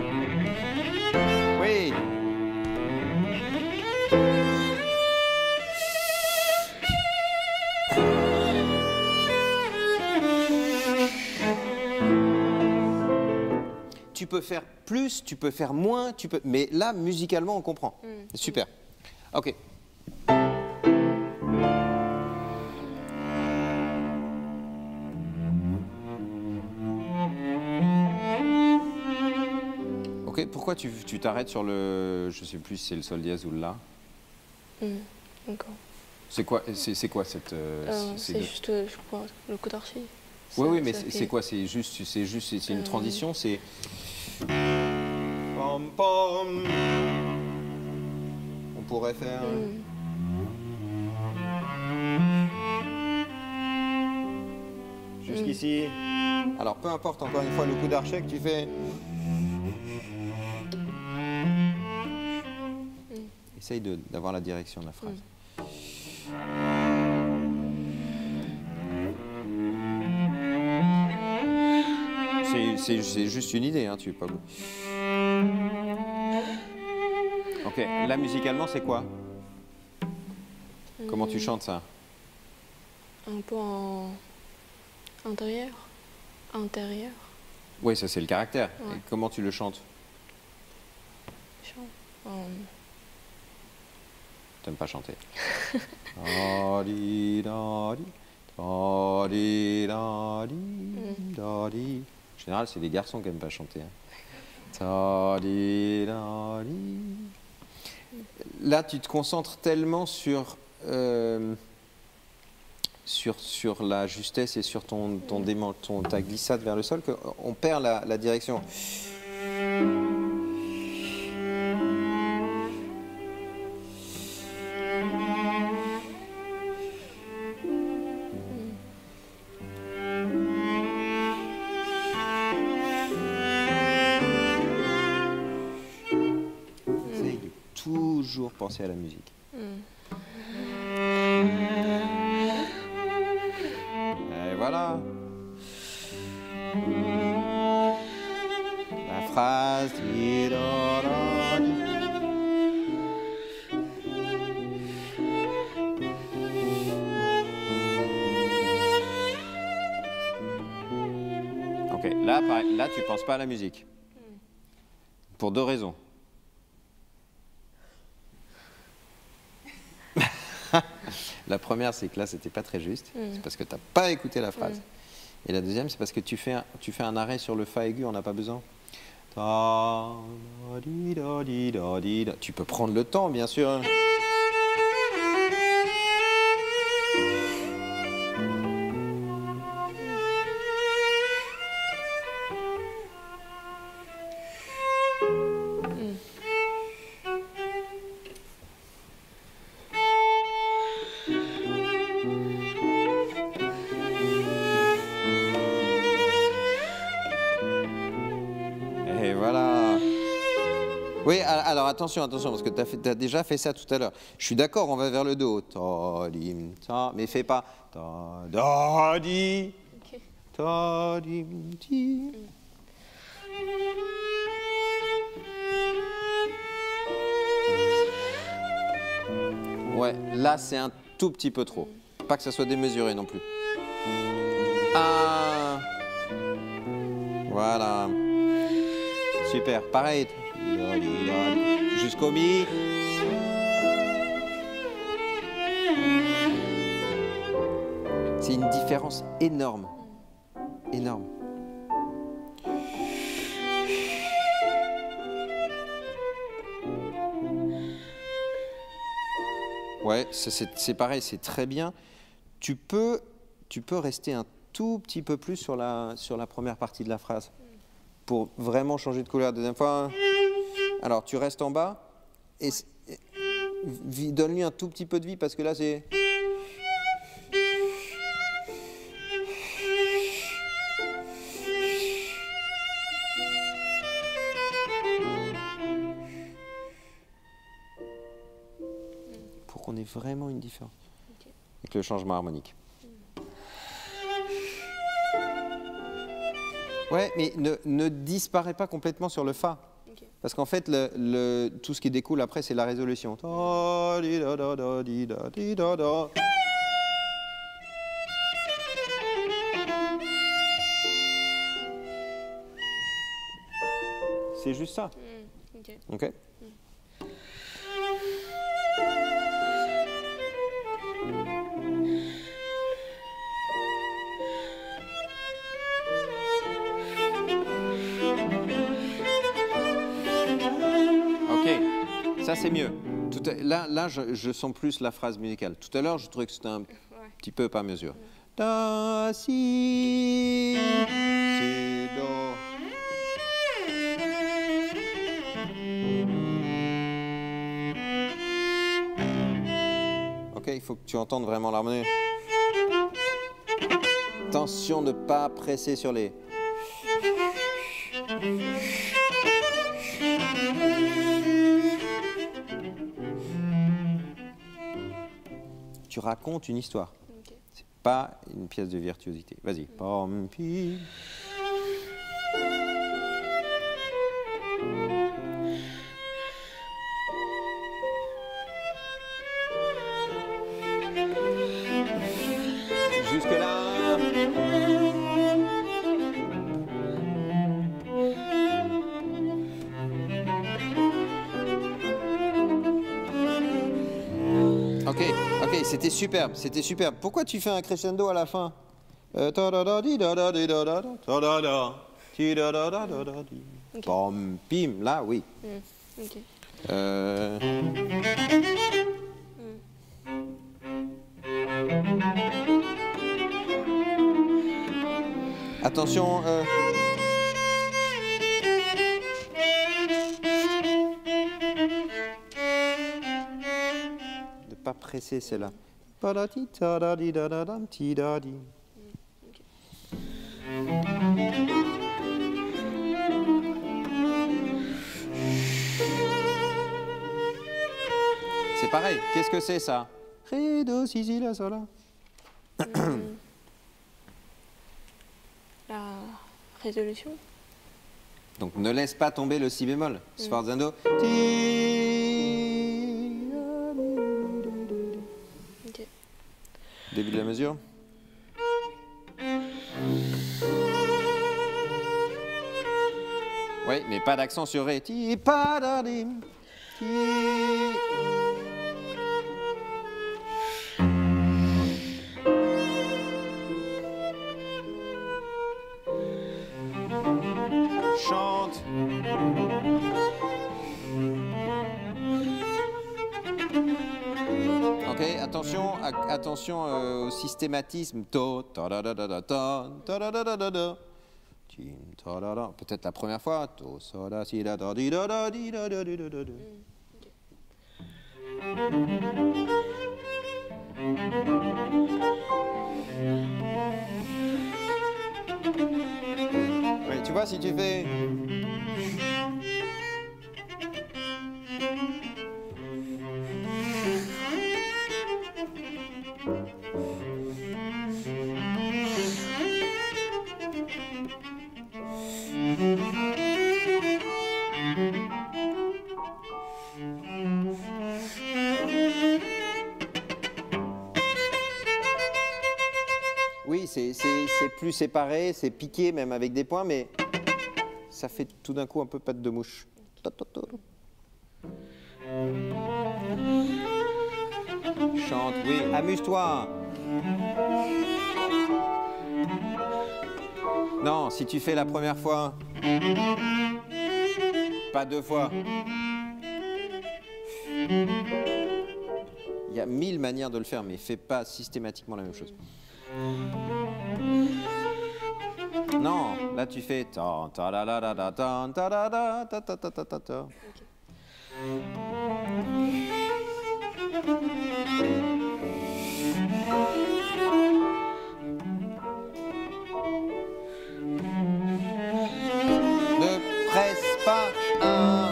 Oui. Tu peux faire plus, tu peux faire moins, tu peux... mais là, musicalement, on comprend. Mm. Super. Ok. Pourquoi tu t'arrêtes sur le... Je sais plus si c'est le sol dièse ou le la. Mmh, d'accord. C'est quoi, c'est quoi cette... Euh, c'est de... juste, je crois, le coup d'archi. Oui, oui, mais c'est quoi? C'est juste, c'est juste, c'est une euh... transition, c'est... On pourrait faire... Mmh. Jusqu'ici. Mmh. Alors, peu importe, encore une fois, le coup d'archet que tu fais... Essaye d'avoir la direction de la phrase. Mm. C'est juste une idée, hein, tu pas. Ok, là musicalement, c'est quoi? mm. Comment tu chantes ça? Un peu en intérieur. Intérieur. Oui, ça c'est le caractère. Ouais. Et comment tu le chantes? Je chante. En... T'aimes pas chanter. En général, c'est les garçons qui n'aiment pas chanter. Hein. Là, tu te concentres tellement sur, euh, sur, sur la justesse et sur ton, ton déman, ton, ta glissade vers le sol qu'on perd la, la direction. Penser à la musique. Mm. Et voilà. La phrase. Ok, là, pareil, là tu penses pas à la musique. Mm. Pour deux raisons. La première, c'est que là, c'était pas très juste. Mm. C'est parce que tu n'as pas écouté la phrase. Mm. Et la deuxième, c'est parce que tu fais, un, tu fais un arrêt sur le fa aigu, on n'a pas besoin. Tu peux prendre le temps, bien sûr. Oui, alors attention, attention, parce que tu as, as déjà fait ça tout à l'heure. Je suis d'accord, on va vers le do. Mais fais pas. Okay. Ouais, là c'est un tout petit peu trop. Pas que ça soit démesuré non plus. Ah. Voilà. Super, pareil. Jusqu'au mi. C'est une différence énorme. Énorme. Ouais, c'est pareil, c'est très bien. Tu peux, tu peux rester un tout petit peu plus sur la, sur la première partie de la phrase pour vraiment changer de couleur la deuxième fois. Alors, tu restes en bas et, et donne-lui un tout petit peu de vie parce que là, c'est... Pour qu'on ait vraiment une différence. Okay. Avec le changement harmonique. Mmh. Ouais, mais ne, ne disparaît pas complètement sur le fa. Okay. Parce qu'en fait, le, le, tout ce qui découle après, c'est la résolution. C'est juste ça. Mmh, ok. Okay. Mmh. Ok, ça c'est mieux. Tout à, là, là je, je sens plus la phrase musicale. Tout à l'heure, je trouvais que c'était un ouais. petit peu par mesure. Mmh. Da, si, si, do. Il faut que tu entendes vraiment l'harmonie. Attention de ne pas presser sur les... Tu racontes une histoire. Okay. C'est pas une pièce de virtuosité. Vas-y. Mmh. C'était superbe, c'était superbe. Pourquoi tu fais un crescendo à la fin? euh, okay. Bam, pim, là, oui. Mm. Okay. euh... mm. Attention. Euh... Pressé, c'est là. C'est pareil. Qu'est-ce que c'est ça? Ré, do, si, si, la, sol, la. La résolution. Donc ne laisse pas tomber le si bémol. Sforzando. Début de la mesure. Oui, mais pas d'accent sur Ré. Chante. Attention, attention euh, au systématisme. Peut-être la première fois. Ouais, tu vois, si tu fais... C'est plus séparé, c'est piqué même avec des points, mais ça fait tout d'un coup un peu patte de mouche. Chante, oui, amuse-toi. Non, si tu fais la première fois, pas deux fois. Il y a mille manières de le faire, mais fais pas systématiquement la même chose. Non, là tu fais ta ta la la la ta ta la la ta ta ta ta ta ta. Ne presse pas un.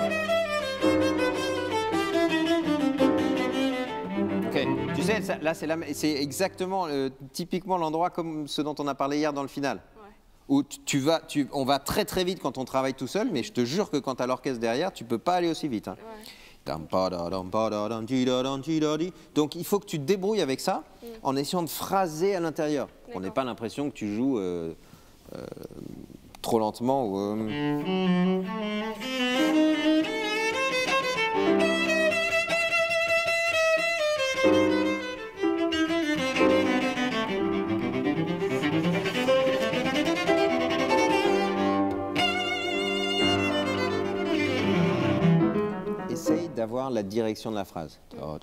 Ok, tu sais, ça, là c'est exactement euh, typiquement l'endroit comme ce dont on a parlé hier dans le final. où tu vas, tu, on va très très vite quand on travaille tout seul, mais je te jure que quand tu as l'orchestre derrière, tu ne peux pas aller aussi vite. Hein. Ouais. Donc il faut que tu te débrouilles avec ça, mm. en essayant de phraser à l'intérieur. On n'ait pas l'impression que tu joues euh, euh, trop lentement. Ou, euh... d'avoir la direction de la phrase. Mm.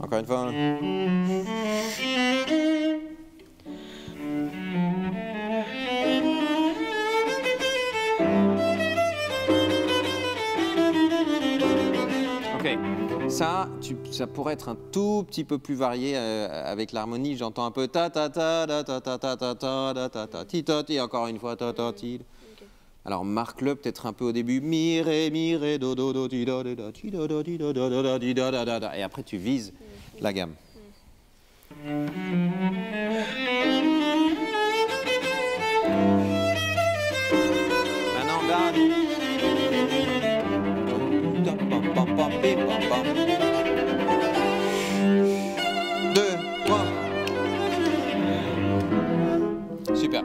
Encore une fois. Ok. Ça, tu, ça pourrait être un tout petit peu plus varié euh, avec l'harmonie. J'entends un peu ta ta ta ta ta ta ta ta ta ta ta ti ta ti. Encore une fois ta ta ti. Alors marque-le peut-être un peu au début, mi ré mi ré do do do ti do do do ti do do ti do do do ti do do do, et après tu vises la gamme. Maintenant regarde. Deux, trois. Super.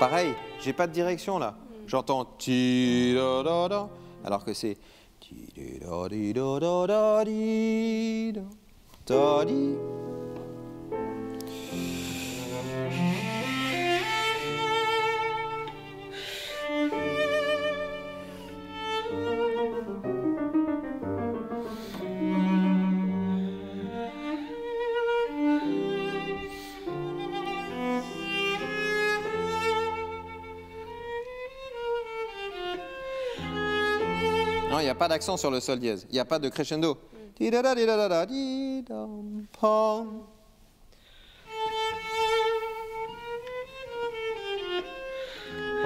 Pareil, j'ai pas de direction là. J'entends ti da da da, alors que c'est ti da di da da da di da di. Il n'y a pas d'accent sur le sol dièse, il n'y a pas de crescendo. Mm.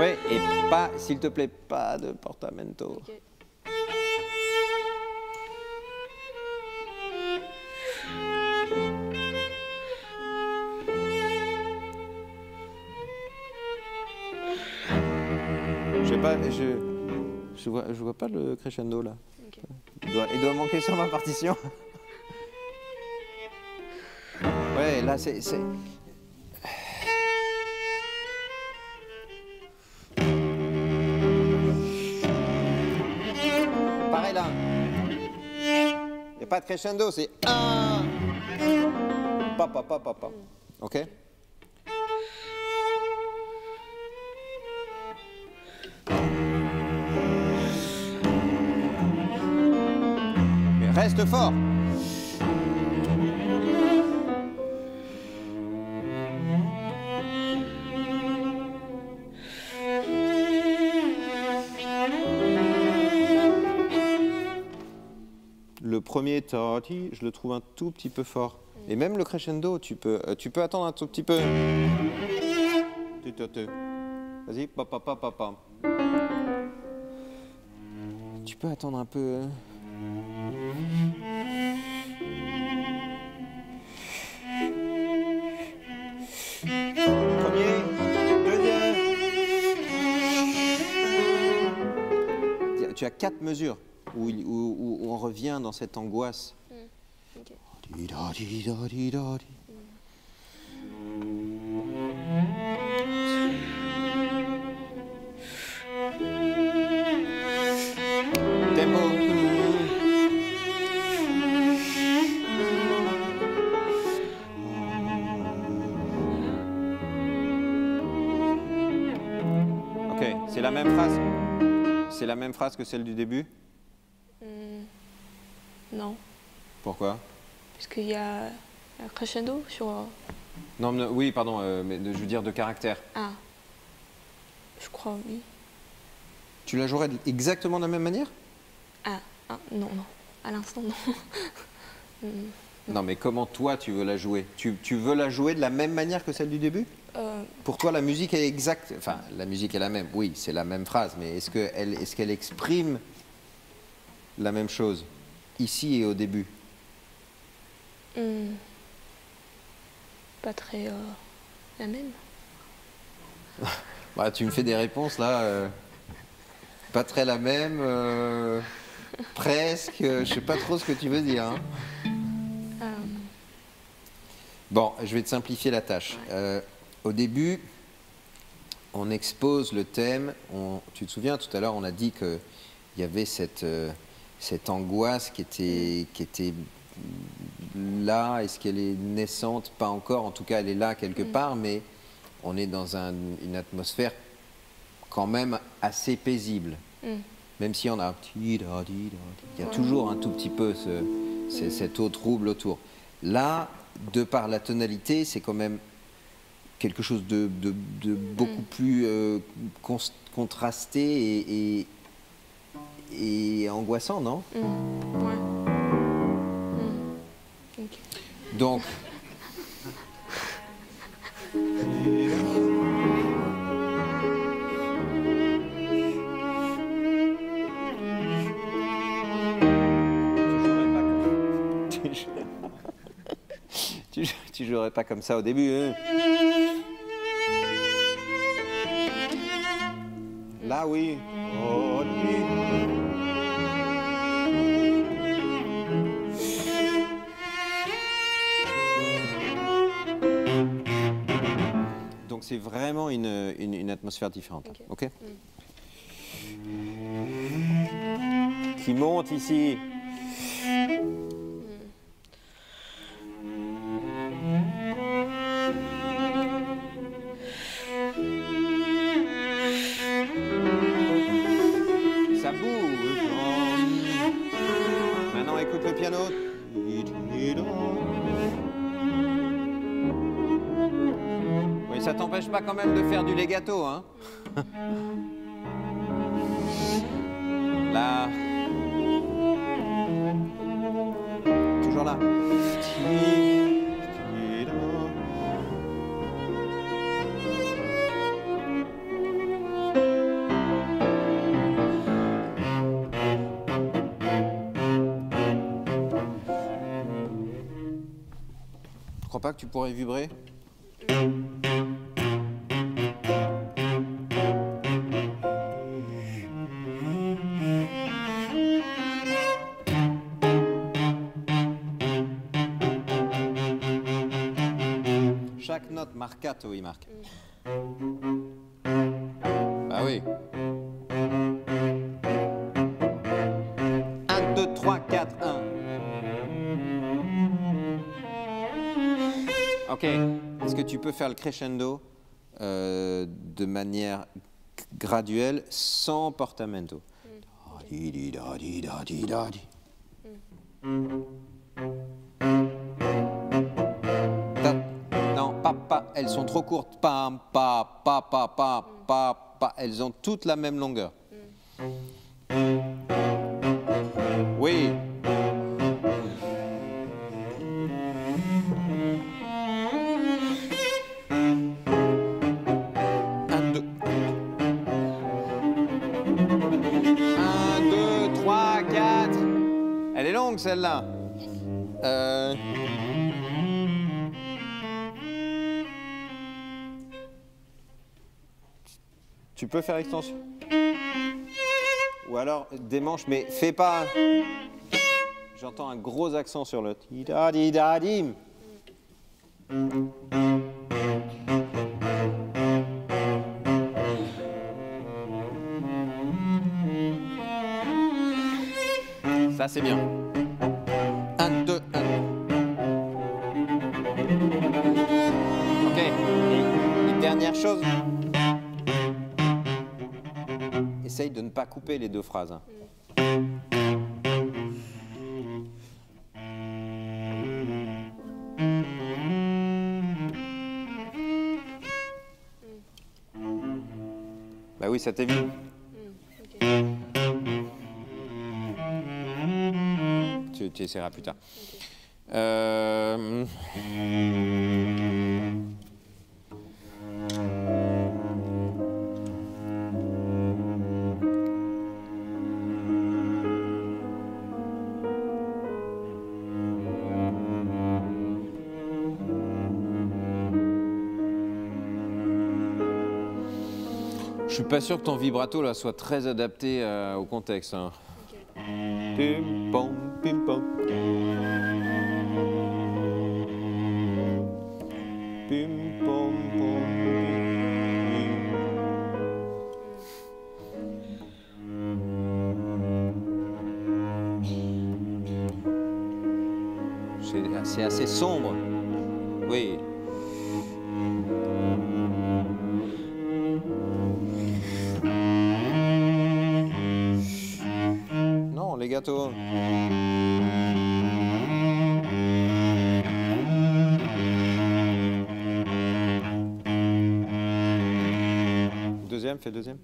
Ouais, et pas, s'il te plaît, pas de portamento. Okay. Je sais pas, je... Je vois, je vois pas le crescendo là. Okay. Il doit, il doit manquer sur ma partition. Ouais, là c'est... Pareil là. Il n'y a pas de crescendo, c'est... Ah papa, papa, papa. Ok. Reste fort. Le premier tati, je le trouve un tout petit peu fort. Et même le crescendo, tu peux, tu peux attendre un tout petit peu. Vas-y, papa, papa, papa. Tu peux attendre un peu. Premier, deuxième. Tu as quatre mesures où, il, où, où, où on revient dans cette angoisse. Mm. Okay. C'est la même phrase? C'est la même phrase que celle du début? Mmh, non. Pourquoi? Parce qu'il y a un crescendo sur... Non, mais, oui, pardon, euh, mais je veux dire de caractère. Ah. Je crois, oui. Tu la jouerais exactement de la même manière? Ah, ah, non, non. À l'instant, non. mmh, non. Non, mais comment toi, tu veux la jouer? Tu, tu veux la jouer de la même manière que celle du début? Euh... Pour toi, la musique est exacte. Enfin, la musique est la même. Oui, c'est la même phrase. Mais est-ce qu'elle est-ce qu'elle exprime la même chose ici et au début? Mmh. Pas très euh, la même. Bah, tu me fais des réponses là. Euh, pas très la même. Euh, presque. Euh, je sais pas trop ce que tu veux dire. Hein. Euh... Bon, je vais te simplifier la tâche. Ouais. Euh, au début, on expose le thème. On, tu te souviens, tout à l'heure, on a dit qu'il y avait cette, euh, cette angoisse qui était, qui était là. Est-ce qu'elle est naissante? Pas encore. En tout cas, elle est là quelque mm. part, mais on est dans un, une atmosphère quand même assez paisible. Mm. Même si on a un petit... Il y a toujours un tout petit peu ce, mm. cette eau trouble autour. Là, de par la tonalité, c'est quand même quelque chose de, de, de beaucoup mm. plus euh, con, contrasté et, et, et angoissant, non? mm. Ouais. mm. Okay. Donc... Tu jouerais pas comme ça au début. Hein. Là, oui. Oh, donc c'est vraiment une, une, une atmosphère différente. Ok, okay mm. Qui monte ici. Pas quand même de faire du legato, hein. Là. Toujours là. Je crois pas que tu pourrais vibrer. Marcato, oui, Marc. Mm. Ah oui. un, deux, trois, quatre, un. Ok. Est-ce que tu peux faire le crescendo euh, de manière graduelle, sans portamento? Mm. Elles sont trop courtes. Pam, pa, pa, pa, pa, pa, pa. Elles ont toutes la même longueur. Oui. un, deux. un, deux, trois, quatre. Elle est longue, celle-là. Euh... Tu peux faire extension. Ou alors des manches, mais fais pas. J'entends un gros accent sur le. Ti-da-di-da-dim. Ça, c'est bien. un, deux, un. Ok. Et une dernière chose. Essaye de ne pas couper les deux phrases. Mm. Bah oui, ça t'évite. Mm. Okay. Tu, tu essaieras plus tard. Okay. Euh... suis pas sûr que ton vibrato là soit très adapté euh, au contexte. Hein. Okay. Pim pom pim pom. Pim pom pom. C'est assez sombre. Oui. Non, les gâteaux. Deuxième, fais deuxième.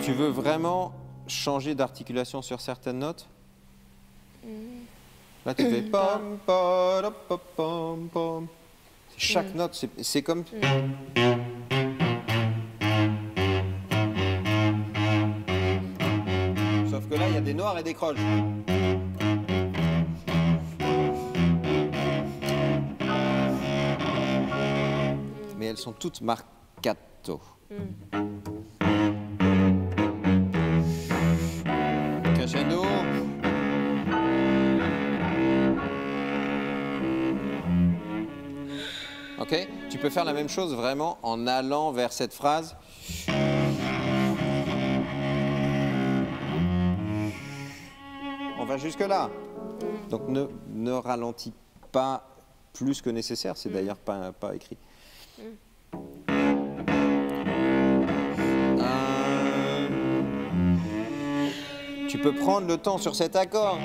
Tu veux vraiment changer d'articulation sur certaines notes? Mmh. Là, tu fais pam, pam, pam, pam, pam. Chaque mmh. note, c'est comme. Mmh. Sauf que là, il y a des noirs et des croches. Mais elles sont toutes marcato. Mmh. Okay. Tu peux faire la même chose vraiment en allant vers cette phrase. On va jusque-là. Donc ne, ne ralentis pas plus que nécessaire, c'est d'ailleurs pas, pas écrit. Euh, tu peux prendre le temps sur cet accord.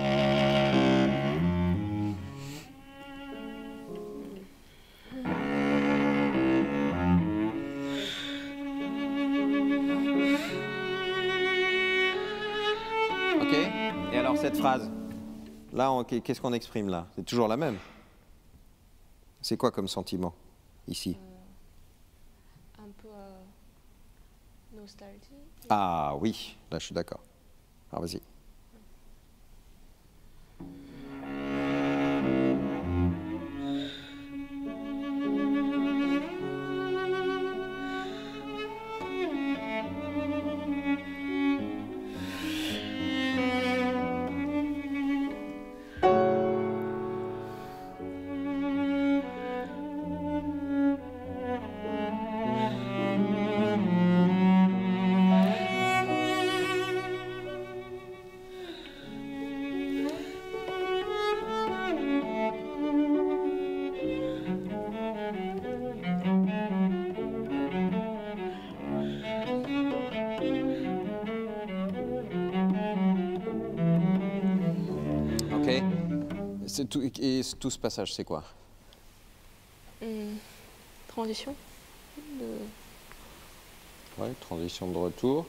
Cette phrase, là, qu'est-ce qu'on exprime là? C'est toujours la même. C'est quoi comme sentiment, ici? euh, Un peu euh, nostalgie. Ah oui, là je suis d'accord. Alors vas-y. Tout, et tout ce passage, c'est quoi? Mmh, transition. De... Ouais, transition de retour.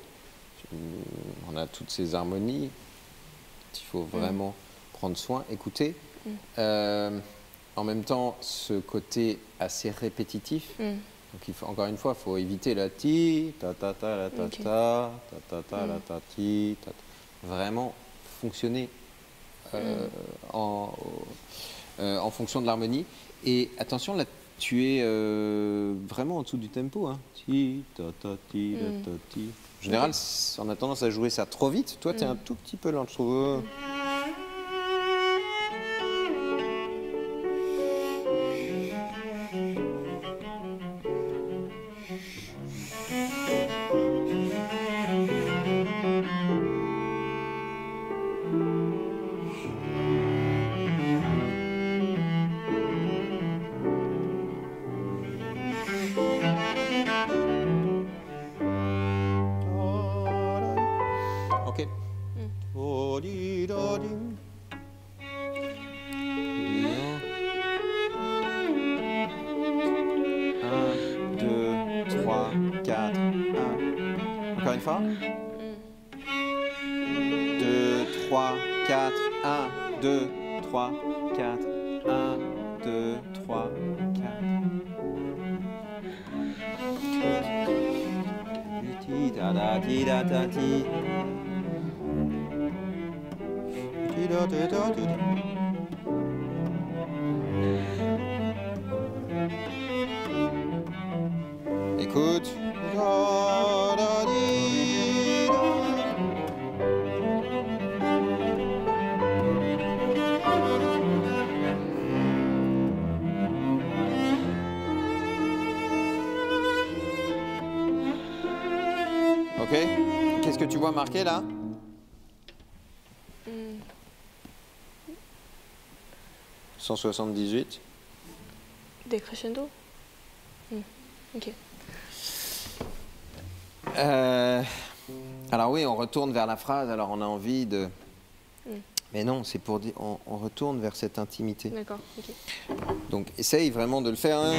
On a toutes ces harmonies. Il faut vraiment mmh. prendre soin, écouter. Mmh. Euh, en même temps, ce côté assez répétitif. Mmh. Donc, il faut, encore une fois, il faut éviter la ti, ta ta ta la ta okay. ta, ta ta ta mmh. la ta ti, ta, ta. Vraiment fonctionner. Euh, en, euh, en fonction de l'harmonie. Et attention, là, tu es euh, vraiment en dessous du tempo. Hein. Ti, ta, ta, ti, la, ta, ti. En général, on a tendance à jouer ça trop vite. Toi, tu es mm. un tout petit peu lent, je trouve. Mm. da ti da da ti. Ti da da da da. Écoute. Ok, qu'est-ce que tu vois marqué là? cent soixante-dix-huit. Décrescendo. Mm. Ok. Euh, alors oui, on retourne vers la phrase, alors on a envie de... Mm. Mais non, c'est pour dire, on, on retourne vers cette intimité. D'accord, ok. Donc essaye vraiment de le faire. Hein.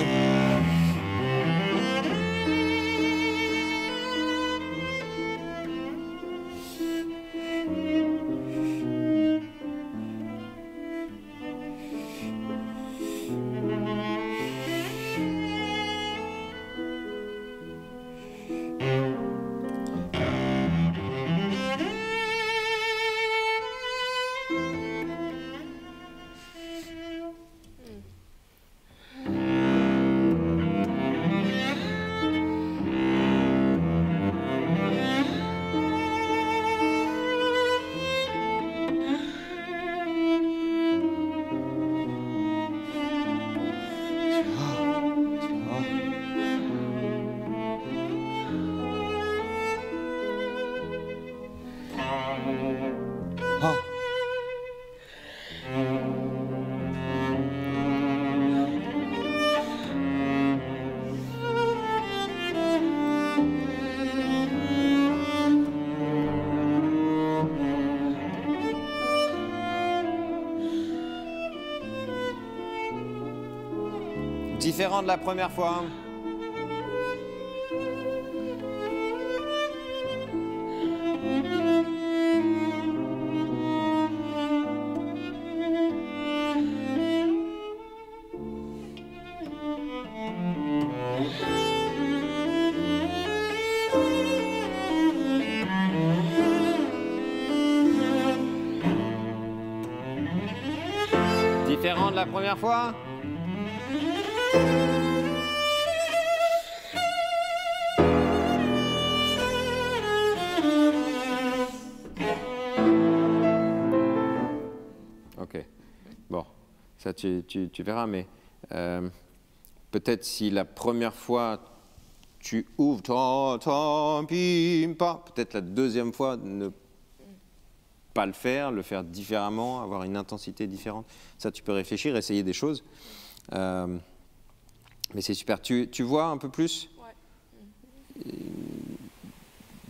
Différent de la première fois. Différent de la première fois. Ça, tu, tu, tu verras, mais euh, peut-être si la première fois tu ouvres, peut-être la deuxième fois ne pas le faire, le faire différemment, avoir une intensité différente. Ça, tu peux réfléchir, essayer des choses. Euh, mais c'est super. Tu, tu vois un peu plus ouais.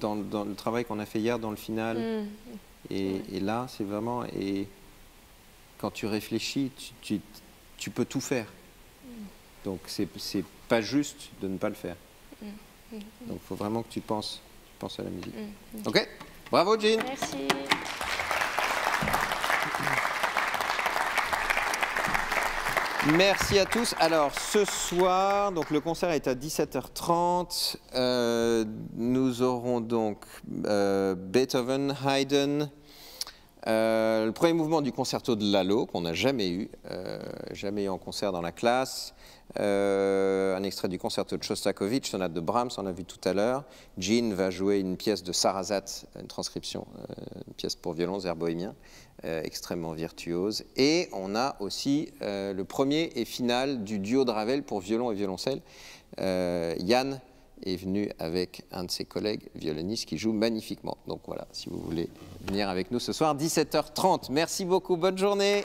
dans, dans le travail qu'on a fait hier, dans le final. Mmh. Et, et là, c'est vraiment... Et, quand tu réfléchis, tu, tu, tu peux tout faire. Mm. Donc, c'est pas juste de ne pas le faire. Mm. Mm. Donc, il faut vraiment que tu penses, tu penses à la musique. Mm. Mm. OK? Bravo, Jean. Merci. Merci à tous. Alors, ce soir, donc, le concert est à dix-sept heures trente. Euh, nous aurons donc euh, Beethoven, Haydn, Euh, le premier mouvement du concerto de Lalo, qu'on n'a jamais eu, euh, jamais eu en concert dans la classe. Euh, un extrait du concerto de Shostakovich, sonate de Brahms, on a vu tout à l'heure. Jean va jouer une pièce de Sarasate, une transcription, euh, une pièce pour violons, air bohémien, euh, extrêmement virtuose. Et on a aussi euh, le premier et final du duo de Ravel pour violon et violoncelle. Euh, Yann est venu avec un de ses collègues violonistes qui joue magnifiquement. Donc voilà, si vous voulez venir avec nous ce soir, dix-sept heures trente. Merci beaucoup, bonne journée.